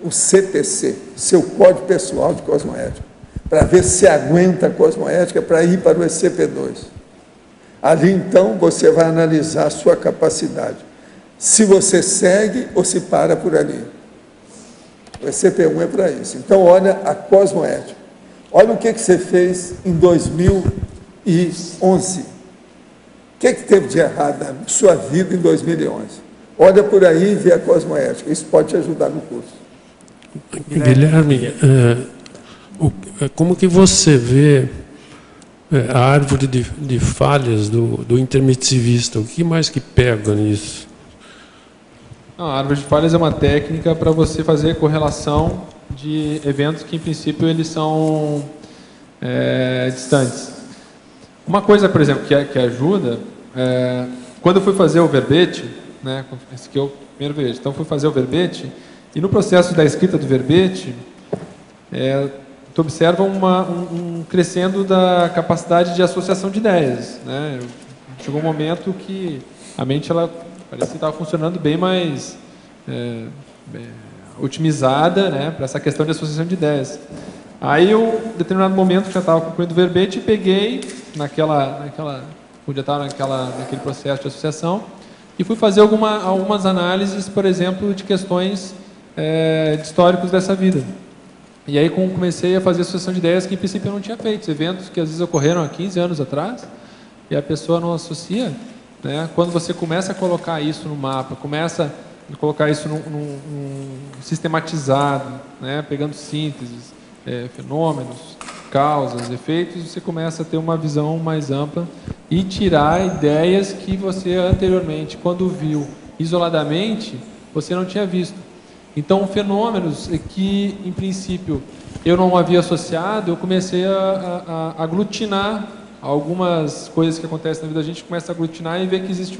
o CPC, seu Código Pessoal de Cosmoética, para ver se aguenta a cosmoética para ir para o ECP2. Ali, então, você vai analisar a sua capacidade. Se você segue ou se para por ali. O ECP1 é para isso. Então, olha a cosmoética. Olha o que você fez em 2011. O que teve de errado na sua vida em 2011? Olha por aí e vê a cosmoética. Isso pode te ajudar no curso. Guilherme, como que você vê a árvore de falhas do intermittivista? O que mais que pega nisso? Não, a árvore de falhas é uma técnica para você fazer correlação de eventos que, em princípio, eles são distantes. Uma coisa, por exemplo, que ajuda... quando eu fui fazer o verbete, né, esse aqui é o primeiro verbete, então fui fazer o verbete, e no processo da escrita do verbete... tu observa um crescendo da capacidade de associação de ideias, né? Chegou um momento que a mente, ela parece que estava funcionando bem mais otimizada, né, para essa questão de associação de ideias. Aí eu, em determinado momento, já estava concluindo o verbete e peguei naquele processo de associação e fui fazer algumas análises, por exemplo, de questões de históricos dessa vida. E aí comecei a fazer associação de ideias que, em princípio, eu não tinha feito. Eventos que, às vezes, ocorreram há 15 anos atrás e a pessoa não associa, né? Quando você começa a colocar isso no mapa, começa a colocar isso num sistematizado, né? Pegando sínteses, fenômenos, causas, efeitos, você começa a ter uma visão mais ampla e tirar ideias que você anteriormente, quando viu isoladamente, você não tinha visto. Então, fenômenos que, em princípio, eu não havia associado, eu comecei a aglutinar algumas coisas que acontecem na vida da gente, começa a aglutinar e ver que existe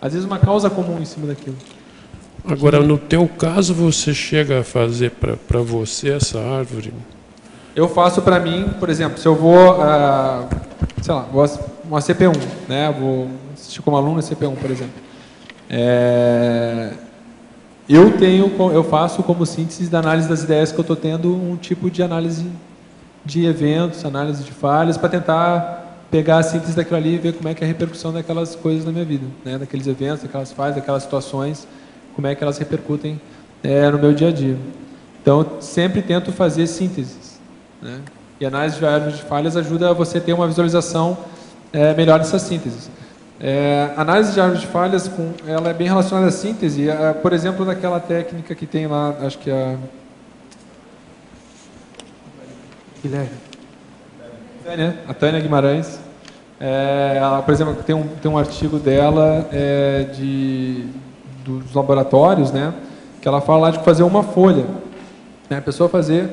às vezes uma causa comum em cima daquilo. Agora, no teu caso, você chega a fazer para você essa árvore? Eu faço para mim, por exemplo, se eu vou, sei lá, uma CP1, né? Vou assistir como aluno a CP1, por exemplo. Eu faço como síntese da análise das ideias que eu estou tendo um tipo de análise de eventos, análise de falhas, para tentar pegar a síntese daquilo ali e ver como é que é a repercussão daquelas coisas na minha vida, né? Daqueles eventos, daquelas falhas, daquelas situações, como é que elas repercutem no meu dia a dia. Então, eu sempre tento fazer sínteses, né? E a análise de falhas ajuda você a ter uma visualização melhor dessas sínteses. A análise de árvore de falhas, ela é bem relacionada à síntese, por exemplo, daquela técnica que tem lá, acho que a... Guilherme. A Tânia Guimarães. Ela, por exemplo, tem um artigo dela dos laboratórios, né, que ela fala lá de fazer uma folha. Né, a pessoa fazer,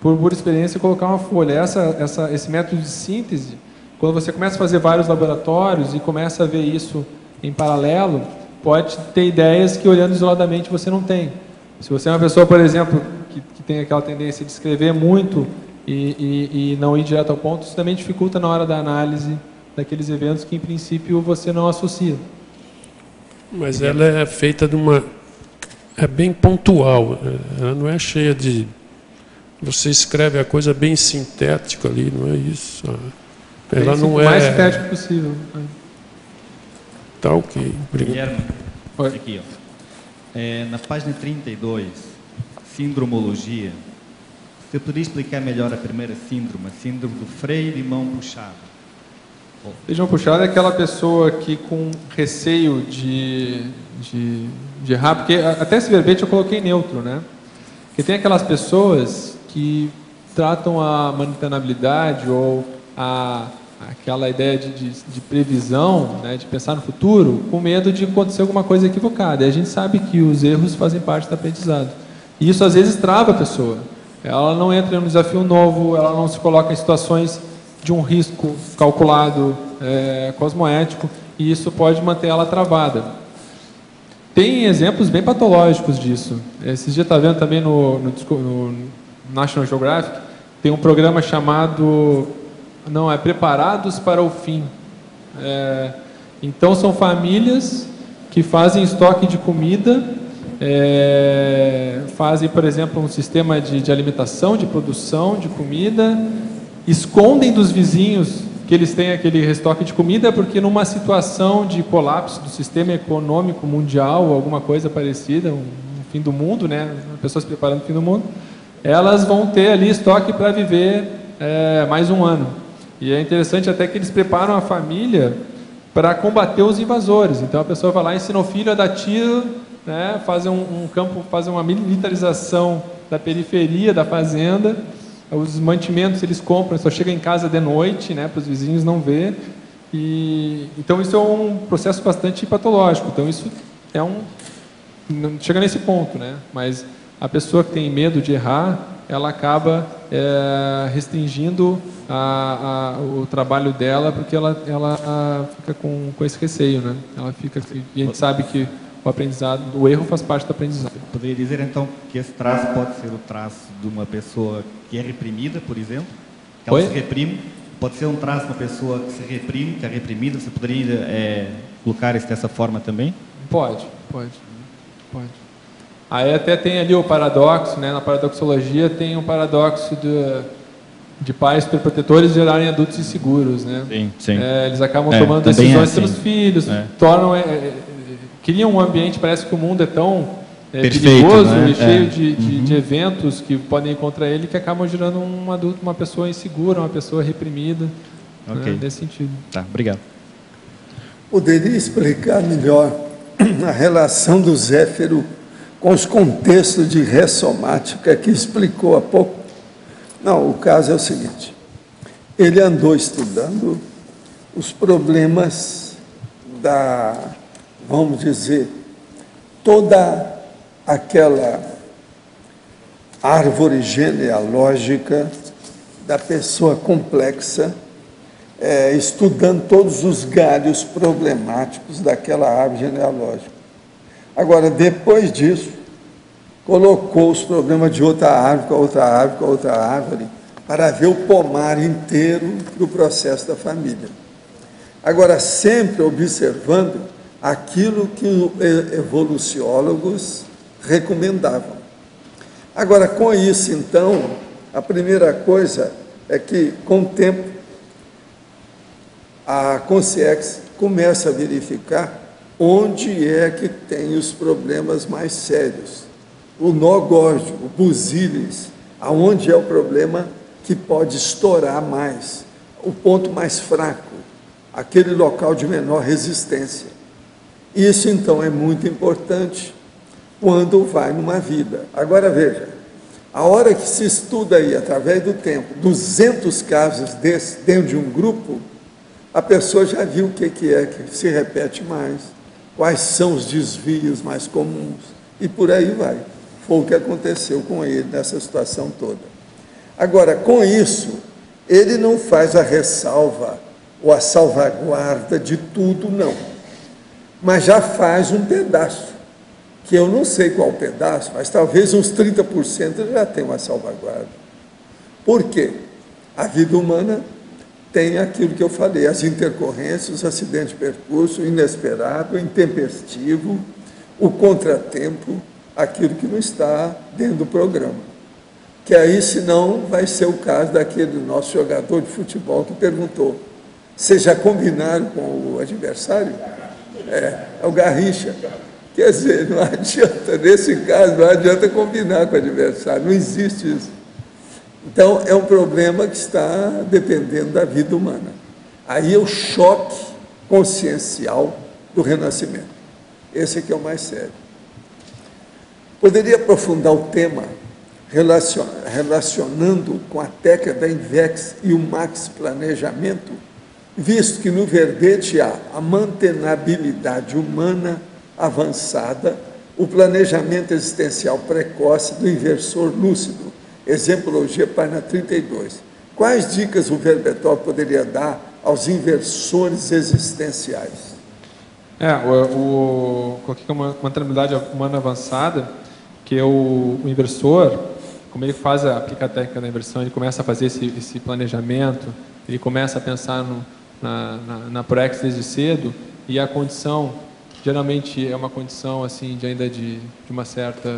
por pura experiência, colocar uma folha. Esse método de síntese, quando você começa a fazer vários laboratórios e começa a ver isso em paralelo, pode ter ideias que, olhando isoladamente, você não tem. Se você é uma pessoa, por exemplo, que tem aquela tendência de escrever muito e não ir direto ao ponto, isso também dificulta na hora da análise daqueles eventos que, em princípio, você não associa. Mas ela é feita de uma... é bem pontual, ela não é cheia de... Você escreve a coisa bem sintética ali, não é isso? Ela não é... O mais sintético possível. Tá ok. Guilherme, aqui, ó. Na página 32, Sindromologia, você poderia explicar melhor a primeira síndrome, a síndrome do freio de mão puxada? Feijão puxado é aquela pessoa que com receio de errar, porque até esse verbete eu coloquei neutro, né? Porque tem aquelas pessoas que tratam a mantenabilidade ou aquela ideia de previsão, né, de pensar no futuro, com medo de acontecer alguma coisa equivocada. E a gente sabe que os erros fazem parte do aprendizado. E isso às vezes trava a pessoa. Ela não entra em um desafio novo, ela não se coloca em situações de um risco calculado, cosmoético, e isso pode manter ela travada. Tem exemplos bem patológicos disso. Esses dias está vendo também no National Geographic, tem um programa chamado Preparados para o Fim. Então são famílias que fazem estoque de comida, fazem, por exemplo, um sistema de alimentação, de produção de comida, escondem dos vizinhos que eles têm aquele estoque de comida, porque numa situação de colapso do sistema econômico mundial, alguma coisa parecida, um fim do mundo, né, pessoas se preparando para o fim do mundo, elas vão ter ali estoque para viver mais um ano. E é interessante até que eles preparam a família para combater os invasores. Então a pessoa vai lá, ensina o filho a dar tiro, né, faz faz uma militarização da periferia, da fazenda. Os mantimentos eles compram, só chega em casa de noite, né, para os vizinhos não ver. E então isso é um processo bastante patológico. Então isso é não chega nesse ponto, né? Mas a pessoa que tem medo de errar, ela acaba restringindo o trabalho dela, porque ela fica com esse receio, né? Ela fica, e a gente sabe que o aprendizado, o erro faz parte do aprendizado. Poderia dizer, então, que esse traço pode ser o traço de uma pessoa que é reprimida, por exemplo? Que ela se reprime? Pode ser um traço de uma pessoa que se reprime, que é reprimida? Você poderia colocar isso dessa forma também? Pode. Aí até tem ali o paradoxo, né? Na paradoxologia tem um paradoxo de pais protetores gerarem adultos inseguros, né? Sim, sim. Eles acabam tomando decisões pelos filhos, tornam, criam um ambiente, parece que o mundo é tão perfeito, perigoso, né? Cheio de eventos que podem ir contra ele, que acabam gerando um adulto, uma pessoa insegura, uma pessoa reprimida, né? Nesse sentido. Tá, obrigado. Poderia explicar melhor a relação do Zéfiro com os contextos de ressomática que explicou há pouco? Não, o caso é o seguinte: ele andou estudando os problemas da, vamos dizer, toda aquela árvore genealógica da pessoa complexa, estudando todos os galhos problemáticos daquela árvore genealógica. Agora, depois disso, colocou os problemas de outra árvore, outra árvore, para ver o pomar inteiro do processo da família. Agora, sempre observando aquilo que os evoluciólogos recomendavam. Agora, com isso, então, a primeira coisa é que, com o tempo, a consciência começa a verificar onde é que tem os problemas mais sérios. O nó górdico, o busilis, aonde é o problema que pode estourar mais, o ponto mais fraco, aquele local de menor resistência. Isso, então, é muito importante quando vai numa vida. Agora, veja, a hora que se estuda aí, através do tempo, 200 casos desse dentro de um grupo, a pessoa já viu o que é que se repete mais, quais são os desvios mais comuns, e por aí vai. Foi o que aconteceu com ele nessa situação toda. Agora, com isso, ele não faz a ressalva ou a salvaguarda de tudo, não. Mas já faz um pedaço, que eu não sei qual pedaço, mas talvez uns 30% ele já tem uma salvaguarda. Por quê? A vida humana tem aquilo que eu falei, as intercorrências, os acidentes de percurso, o inesperado, o intempestivo, o contratempo, aquilo que não está dentro do programa. Que aí, senão, vai ser o caso daquele nosso jogador de futebol que perguntou: vocês já combinaram com o adversário? É o Garrincha. Quer dizer, não adianta, nesse caso, não adianta combinar com o adversário, não existe isso. Então, é um problema que está dependendo da vida humana. Aí é o choque consciencial do renascimento. Esse aqui é o mais sério. Poderia aprofundar o tema relacionando com a técnica da INVEX e o Max Planejamento, visto que no verbete há a mantenabilidade humana avançada, o planejamento existencial precoce do inversor lúcido, exemplologia, página 32. Quais dicas o Verbetor poderia dar aos inversores existenciais? Coloquei como uma mentalidade humana avançada, que o inversor, como ele faz aplica a técnica da inversão, ele começa a fazer esse planejamento, ele começa a pensar na proex desde cedo, e a condição, geralmente é uma condição assim, de uma certa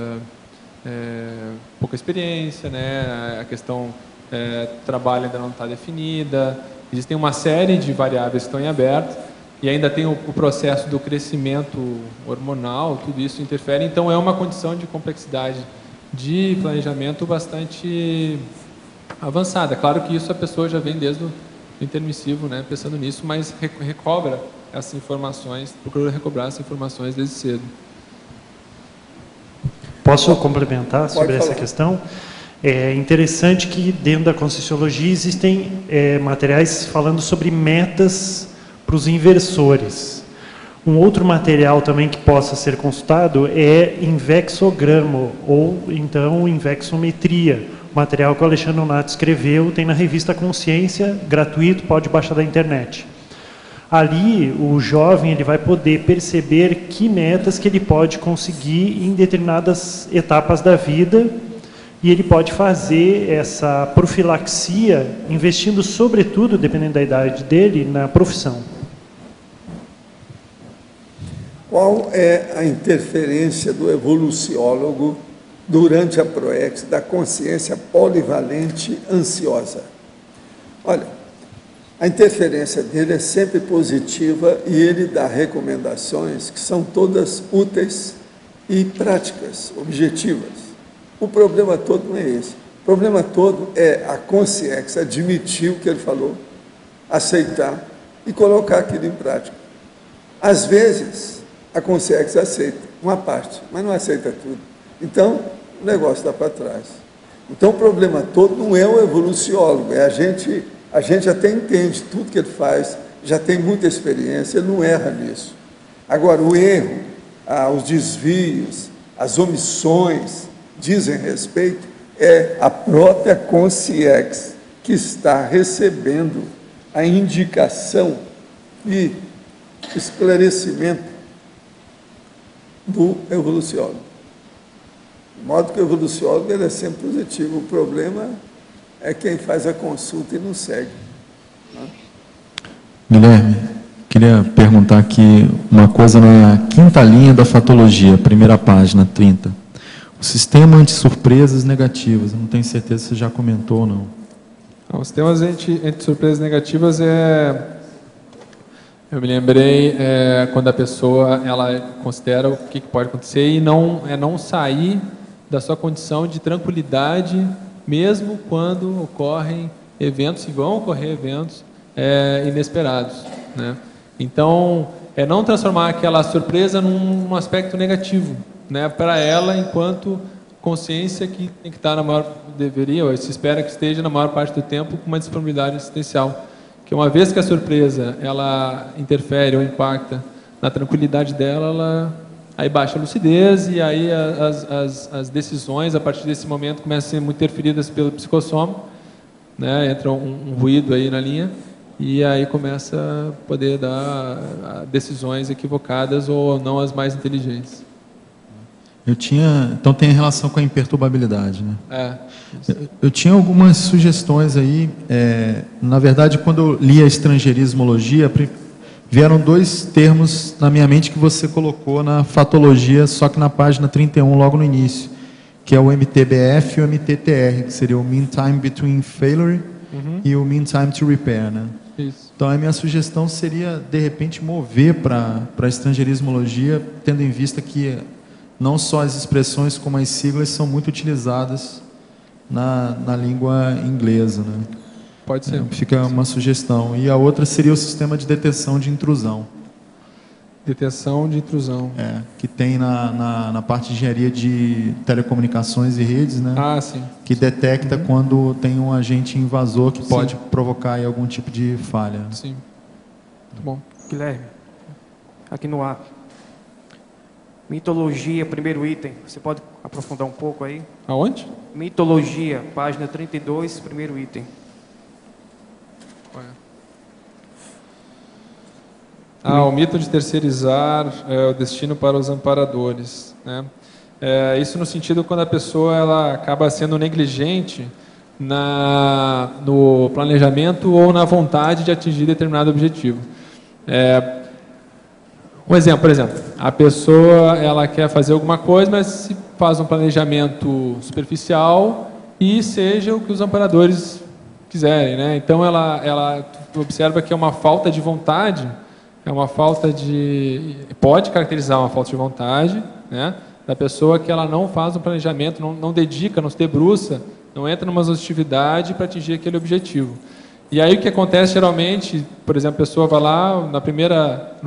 pouca experiência, né? A questão do trabalho ainda não está definida, existem uma série de variáveis que estão em aberto, e ainda tem o processo do crescimento hormonal, tudo isso interfere. Então, é uma condição de complexidade de planejamento bastante avançada. Claro que isso a pessoa já vem desde o intermissivo, né, pensando nisso, mas recobra essas informações, procura recobrar essas informações desde cedo. Posso complementar sobre essa questão? É interessante que dentro da Conscienciologia existem materiais falando sobre metas para os inversores. Um outro material também que possa ser consultado é invexogramo, ou então invexometria, o material que o Alexandre Nonato escreveu, tem na revista Consciência, gratuito, pode baixar da internet. Ali, o jovem ele vai poder perceber que metas que ele pode conseguir em determinadas etapas da vida e ele pode fazer essa profilaxia investindo, sobretudo, dependendo da idade dele, na profissão. Qual é a interferência do evoluciólogo durante a PROEX da consciência polivalente ansiosa? Olha, a interferência dele é sempre positiva e ele dá recomendações que são todas úteis e práticas, objetivas. O problema todo não é esse. O problema todo é a consciência admitir o que ele falou, aceitar e colocar aquilo em prática. Às vezes, a consciência aceita uma parte, mas não aceita tudo. Então, o negócio dá para trás. Então, o problema todo não é o evoluciólogo, é a gente até entende tudo que ele faz, já tem muita experiência, ele não erra nisso. Agora, o erro, os desvios, as omissões, dizem respeito, é a própria consciência que está recebendo a indicação e esclarecimento do evoluciólogo. De modo que o evoluciólogo ele é sempre positivo, o problema é quem faz a consulta e não segue. Guilherme, queria perguntar aqui uma coisa na quinta linha da fatologia, primeira página, 30. O sistema anti-surpresas negativas, não tenho certeza se você já comentou ou não. O sistema anti-surpresas negativas é... Eu me lembrei quando a pessoa ela considera o que pode acontecer e não sair da sua condição de tranquilidade mesmo quando ocorrem eventos, e vão ocorrer eventos inesperados, né? Então, é não transformar aquela surpresa num aspecto negativo, né, para ela, enquanto consciência que tem que estar na maior, deveria, ou se espera que esteja na maior parte do tempo, com uma disponibilidade existencial. Que uma vez que a surpresa, ela interfere ou impacta na tranquilidade dela, aí baixa a lucidez e aí as decisões, a partir desse momento, começam a ser muito interferidas pelo psicossoma, né? Entra um ruído aí na linha e aí começa a poder dar decisões equivocadas ou não as mais inteligentes. Então tem relação com a imperturbabilidade, né? Eu tinha algumas sugestões aí, na verdade, quando eu li a estrangeirismologia, vieram dois termos na minha mente que você colocou na fatologia, só que na página 31, logo no início, que é o MTBF e o MTTR, que seria o Mean Time Between Failure e o Mean Time to Repair, né? Isso. Então, a minha sugestão seria, de repente, mover para a estrangeirismologia, tendo em vista que não só as expressões como as siglas são muito utilizadas na língua inglesa, né? Pode ser. Fica uma sugestão. E a outra seria o sistema de deteção de intrusão. Deteção de intrusão. Que tem na parte de engenharia de telecomunicações e redes, né? Ah, sim. Que detecta quando tem um agente invasor que pode provocar aí algum tipo de falha. Sim. Muito bom. Guilherme, aqui no ar. Mitologia, primeiro item. Você pode aprofundar um pouco aí? Aonde? Mitologia, página 32, primeiro item. O mito de terceirizar o destino para os amparadores, né? Isso no sentido quando a pessoa ela acaba sendo negligente no planejamento ou na vontade de atingir determinado objetivo. Um exemplo, por exemplo, a pessoa ela quer fazer alguma coisa, mas se faz um planejamento superficial e seja o que os amparadores quiserem, né? Então ela observa que é uma falta de vontade, pode caracterizar uma falta de vontade, né, da pessoa que ela não faz um planejamento, não dedica, não se debruça, não entra numa atividade para atingir aquele objetivo. E aí o que acontece geralmente, por exemplo, a pessoa vai lá, no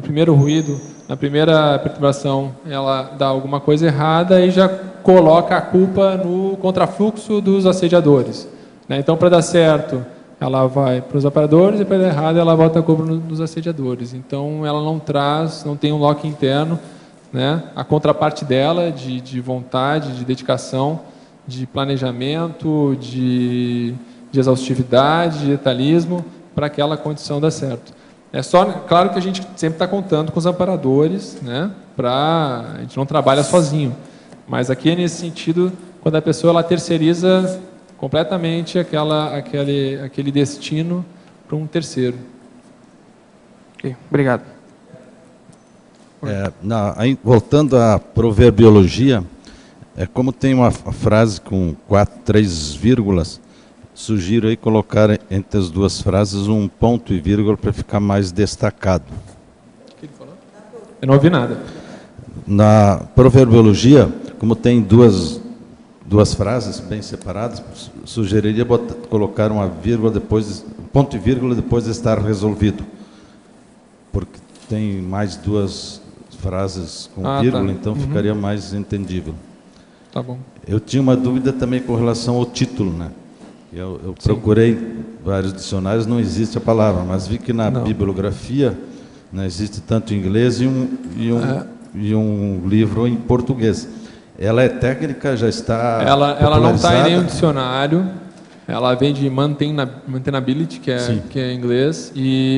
primeiro ruído, na primeira perturbação, ela dá alguma coisa errada e já coloca a culpa no contrafluxo dos assediadores, né? Então, para dar certo, ela vai para os amparadores e para dar errado, ela volta a culpa nos assediadores. Então, ela não tem um lock interno, né? A contraparte dela de vontade, de dedicação, de planejamento, de exaustividade, de detalhismo, para aquela condição dar certo. É só, claro que a gente sempre está contando com os amparadores, né? Para a gente não trabalha sozinho. Mas aqui nesse sentido, quando a pessoa ela terceiriza completamente aquele destino para um terceiro. Ok, obrigado. Voltando à proverbiologia, como tem uma frase com 4, 3 vírgulas, sugiro aí colocar entre as duas frases um ponto e vírgula para ficar mais destacado. O que ele falou? Eu não ouvi nada. Na proverbiologia, como tem duas frases bem separadas, sugeriria colocar uma vírgula depois, um ponto e vírgula depois de estar resolvido, porque tem mais duas frases com vírgula, tá. Então ficaria mais entendível. Tá bom. Eu tinha uma dúvida também com relação ao título, né? Eu procurei vários dicionários, não existe a palavra, mas vi que na bibliografia, né, existe tanto em inglês e um livro em português. Ela é técnica, já está ela não está em nenhum dicionário, ela vem de maintainability, que é em inglês,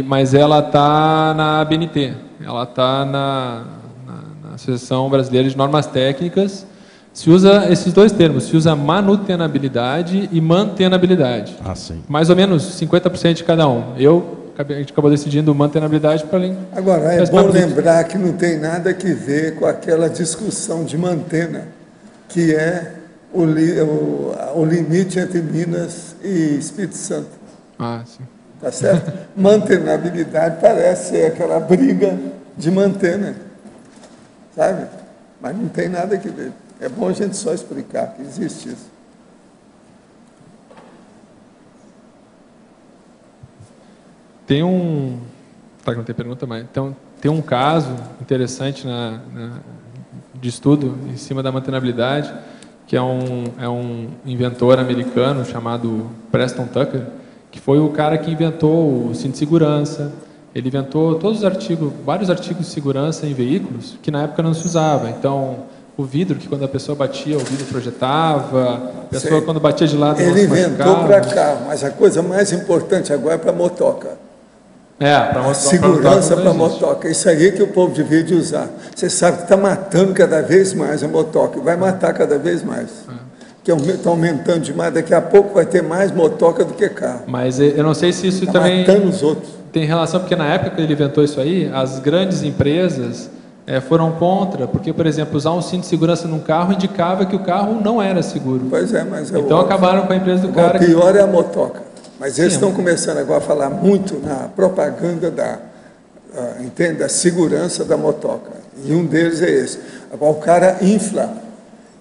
mas ela está na BNT, ela está na Associação Brasileira de Normas Técnicas. Se usa esses dois termos, se usa manutenabilidade e mantenabilidade. Ah, sim. Mais ou menos 50% de cada um. A gente acabou decidindo mantenabilidade para além. Agora, é bom lembrar que não tem nada a ver com aquela discussão de Mantena, que é o limite entre Minas e Espírito Santo. Ah, sim. Tá certo? Mantenabilidade parece ser aquela briga de Mantena, sabe? Mas não tem nada a ver. É bom a gente só explicar que existe isso. Tem um... Tá, não tem pergunta, mas... Então, tem um caso interessante de estudo em cima da mantenabilidade, que é um inventor americano chamado Preston Tucker, que foi o cara que inventou o cinto de segurança. Ele inventou todos os artigos, vários artigos de segurança em veículos que na época não se usava. Então... O vidro, que quando a pessoa batia, o vidro projetava, a pessoa quando batia de lado... Ele inventou para cá, mas a coisa mais importante agora é para motoca. Para motoca. Segurança para motoca. Isso aí que o povo devia usar. Você sabe que está matando cada vez mais a motoca, vai matar cada vez mais. Que está aumentando demais, daqui a pouco vai ter mais motoca do que carro. Mas eu não sei se isso também... Matando os outros. Tem relação, porque na época que ele inventou isso aí, as grandes empresas... foram contra, porque, por exemplo, usar um cinto de segurança num carro indicava que o carro não era seguro. Pois é, mas... Então acabaram com a empresa do cara... O pior é a motoca. Mas eles estão começando agora a falar muito na propaganda da segurança da motoca. E um deles é esse. Agora o cara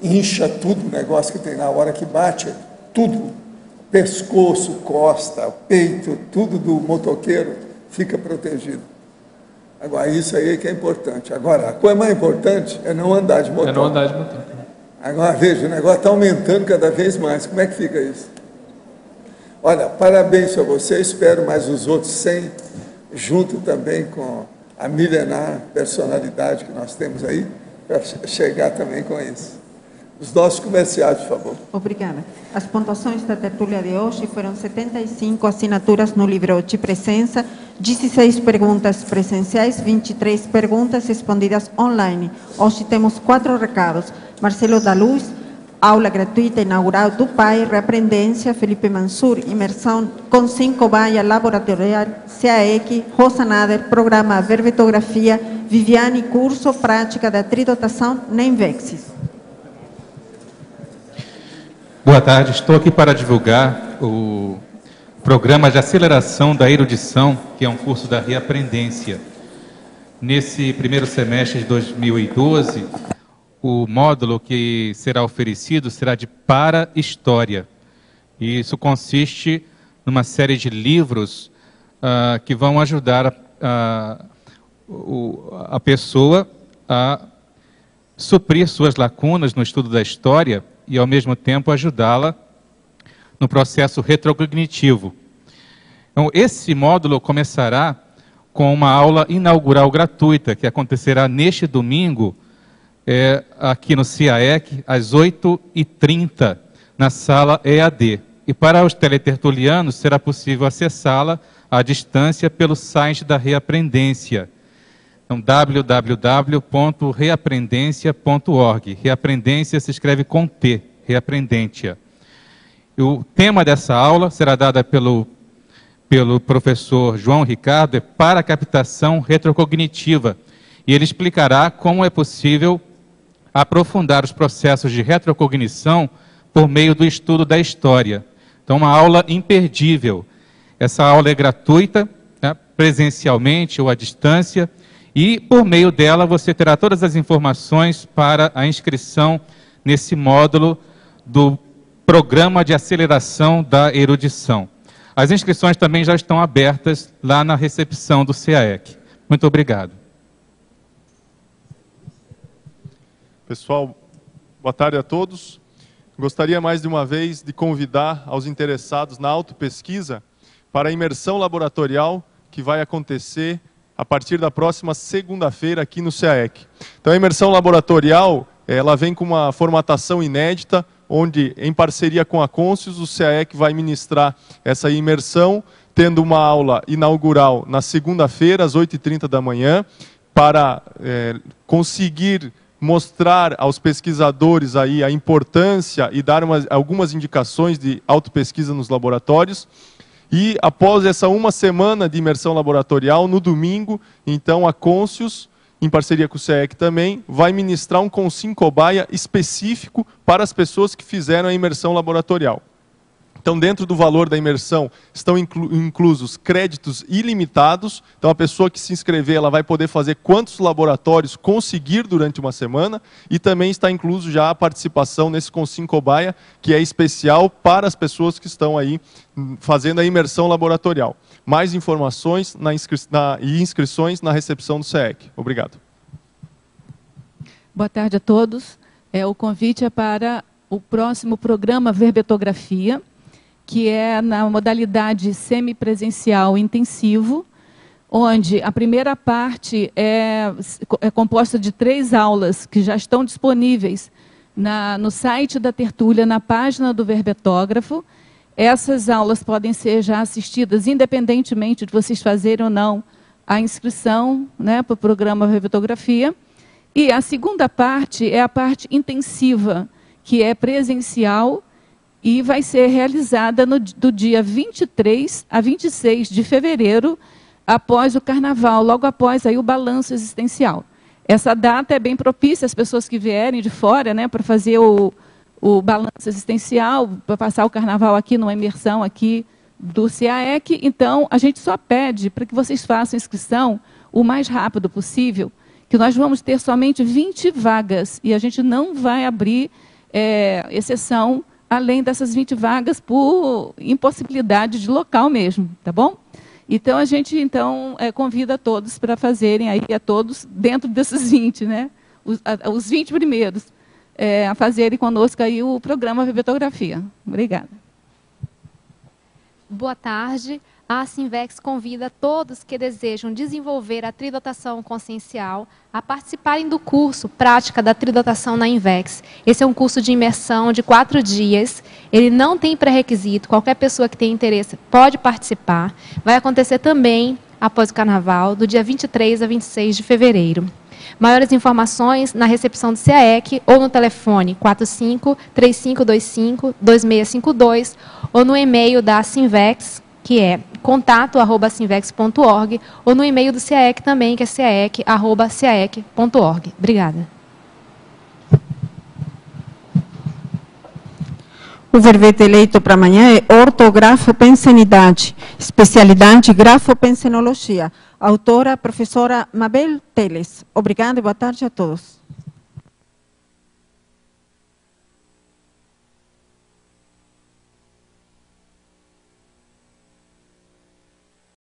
incha tudo o negócio que tem na hora que bate, tudo. Pescoço, costa, peito, tudo do motoqueiro fica protegido. Agora, isso aí que é importante. Agora, a coisa mais importante é não andar de motor. É não andar de motor. Agora, veja, o negócio está aumentando cada vez mais. Como é que fica isso? Olha, parabéns a você. Espero mais os outros 100, junto também com a milenar personalidade que nós temos aí, para chegar também com isso. Os nossos comerciais, por favor. Obrigada. As pontuações da tertúlia de hoje foram 75 assinaturas no livro de presença, 16 perguntas presenciais, 23 perguntas respondidas online. Hoje temos 4 recados. Marcelo da Luz, aula gratuita inaugural do PAI, Reaprendência, Felipe Mansur, imersão com 5 baia, laboratorial, CAEC, Rosa Nader, programa Vervetografia, Viviane, curso, prática da tridotação, Nemvexis. Boa tarde, estou aqui para divulgar o Programa de Aceleração da Erudição, que é um curso da Reaprendência. Nesse primeiro semestre de 2012, o módulo que será oferecido será de para-história. E isso consiste numa série de livros que vão ajudar a pessoa a suprir suas lacunas no estudo da história e, ao mesmo tempo, ajudá-la no processo retrocognitivo. Então, esse módulo começará com uma aula inaugural gratuita, que acontecerá neste domingo, aqui no CAEC, às 8h30, na sala EAD. E para os teletertulianos, será possível acessá-la à distância pelo site da Reaprendência. Então, www.reaprendencia.org. Reaprendência se escreve com T, Reaprendência. O tema dessa aula será dada pelo professor João Ricardo, é para a captação retrocognitiva. E ele explicará como é possível aprofundar os processos de retrocognição por meio do estudo da história. Então, uma aula imperdível. Essa aula é gratuita, né, presencialmente ou à distância, e por meio dela você terá todas as informações para a inscrição nesse módulo do Programa de Aceleração da Erudição. As inscrições também já estão abertas lá na recepção do CAEC. Muito obrigado. Pessoal, boa tarde a todos. Gostaria mais de uma vez de convidar aos interessados na autopesquisa para a imersão laboratorial que vai acontecer a partir da próxima segunda-feira aqui no CAEC. Então, a imersão laboratorial, ela vem com uma formatação inédita, onde, em parceria com a Conscius, o CAEC vai ministrar essa imersão, tendo uma aula inaugural na segunda-feira, às 8h30 da manhã, para conseguir mostrar aos pesquisadores aí a importância e dar algumas indicações de autopesquisa nos laboratórios. E, após essa uma semana de imersão laboratorial, no domingo, então, a Conscius, em parceria com o CAEC também, vai ministrar um Consim Cobaia específico para as pessoas que fizeram a imersão laboratorial. Então, dentro do valor da imersão, estão inclusos créditos ilimitados. Então, a pessoa que se inscrever, ela vai poder fazer quantos laboratórios conseguir durante uma semana. E também está incluso já a participação nesse Consim Cobaia, que é especial para as pessoas que estão aí fazendo a imersão laboratorial. Mais informações e inscrições na recepção do CAEC. Obrigado. Boa tarde a todos. O convite é para o próximo programa Verbetografia, que é na modalidade semipresencial intensivo, onde a primeira parte é composta de 3 aulas que já estão disponíveis no site da Tertúlia, na página do Verbetógrafo. Essas aulas podem ser já assistidas, independentemente de vocês fazerem ou não a inscrição, né, para o programa Verbetografia. E a segunda parte é a parte intensiva, que é presencial, e vai ser realizada do dia 23 a 26 de fevereiro, após o Carnaval, logo após aí o balanço existencial. Essa data é bem propícia às pessoas que vierem de fora, né, para fazer o balanço existencial, para passar o Carnaval aqui, numa imersão aqui do CAEC. Então, a gente só pede para que vocês façam inscrição o mais rápido possível, que nós vamos ter somente 20 vagas, e a gente não vai abrir exceção além dessas 20 vagas, por impossibilidade de local mesmo, tá bom? Então, a gente convida todos para fazerem aí, a todos, dentro desses 20, né? Os 20 primeiros, a fazerem conosco aí o programa Verbetografia. Obrigada. Boa tarde. A Sinvex convida todos que desejam desenvolver a tridotação consciencial a participarem do curso Prática da Tridotação na Invex. Esse é um curso de imersão de 4 dias. Ele não tem pré-requisito, qualquer pessoa que tenha interesse pode participar. Vai acontecer também após o Carnaval, do dia 23 a 26 de fevereiro. Maiores informações na recepção do CAEC ou no telefone 45-3525-2652 ou no e-mail da Sinvex, que é contato@sinvex.org, ou no e-mail do CAEC também, que é caec@caec.org. Obrigada. O verbete eleito para amanhã é Ortografopensenidade, especialidade Grafopensenologia. Autora, professora Mabel Teles. Obrigada e boa tarde a todos.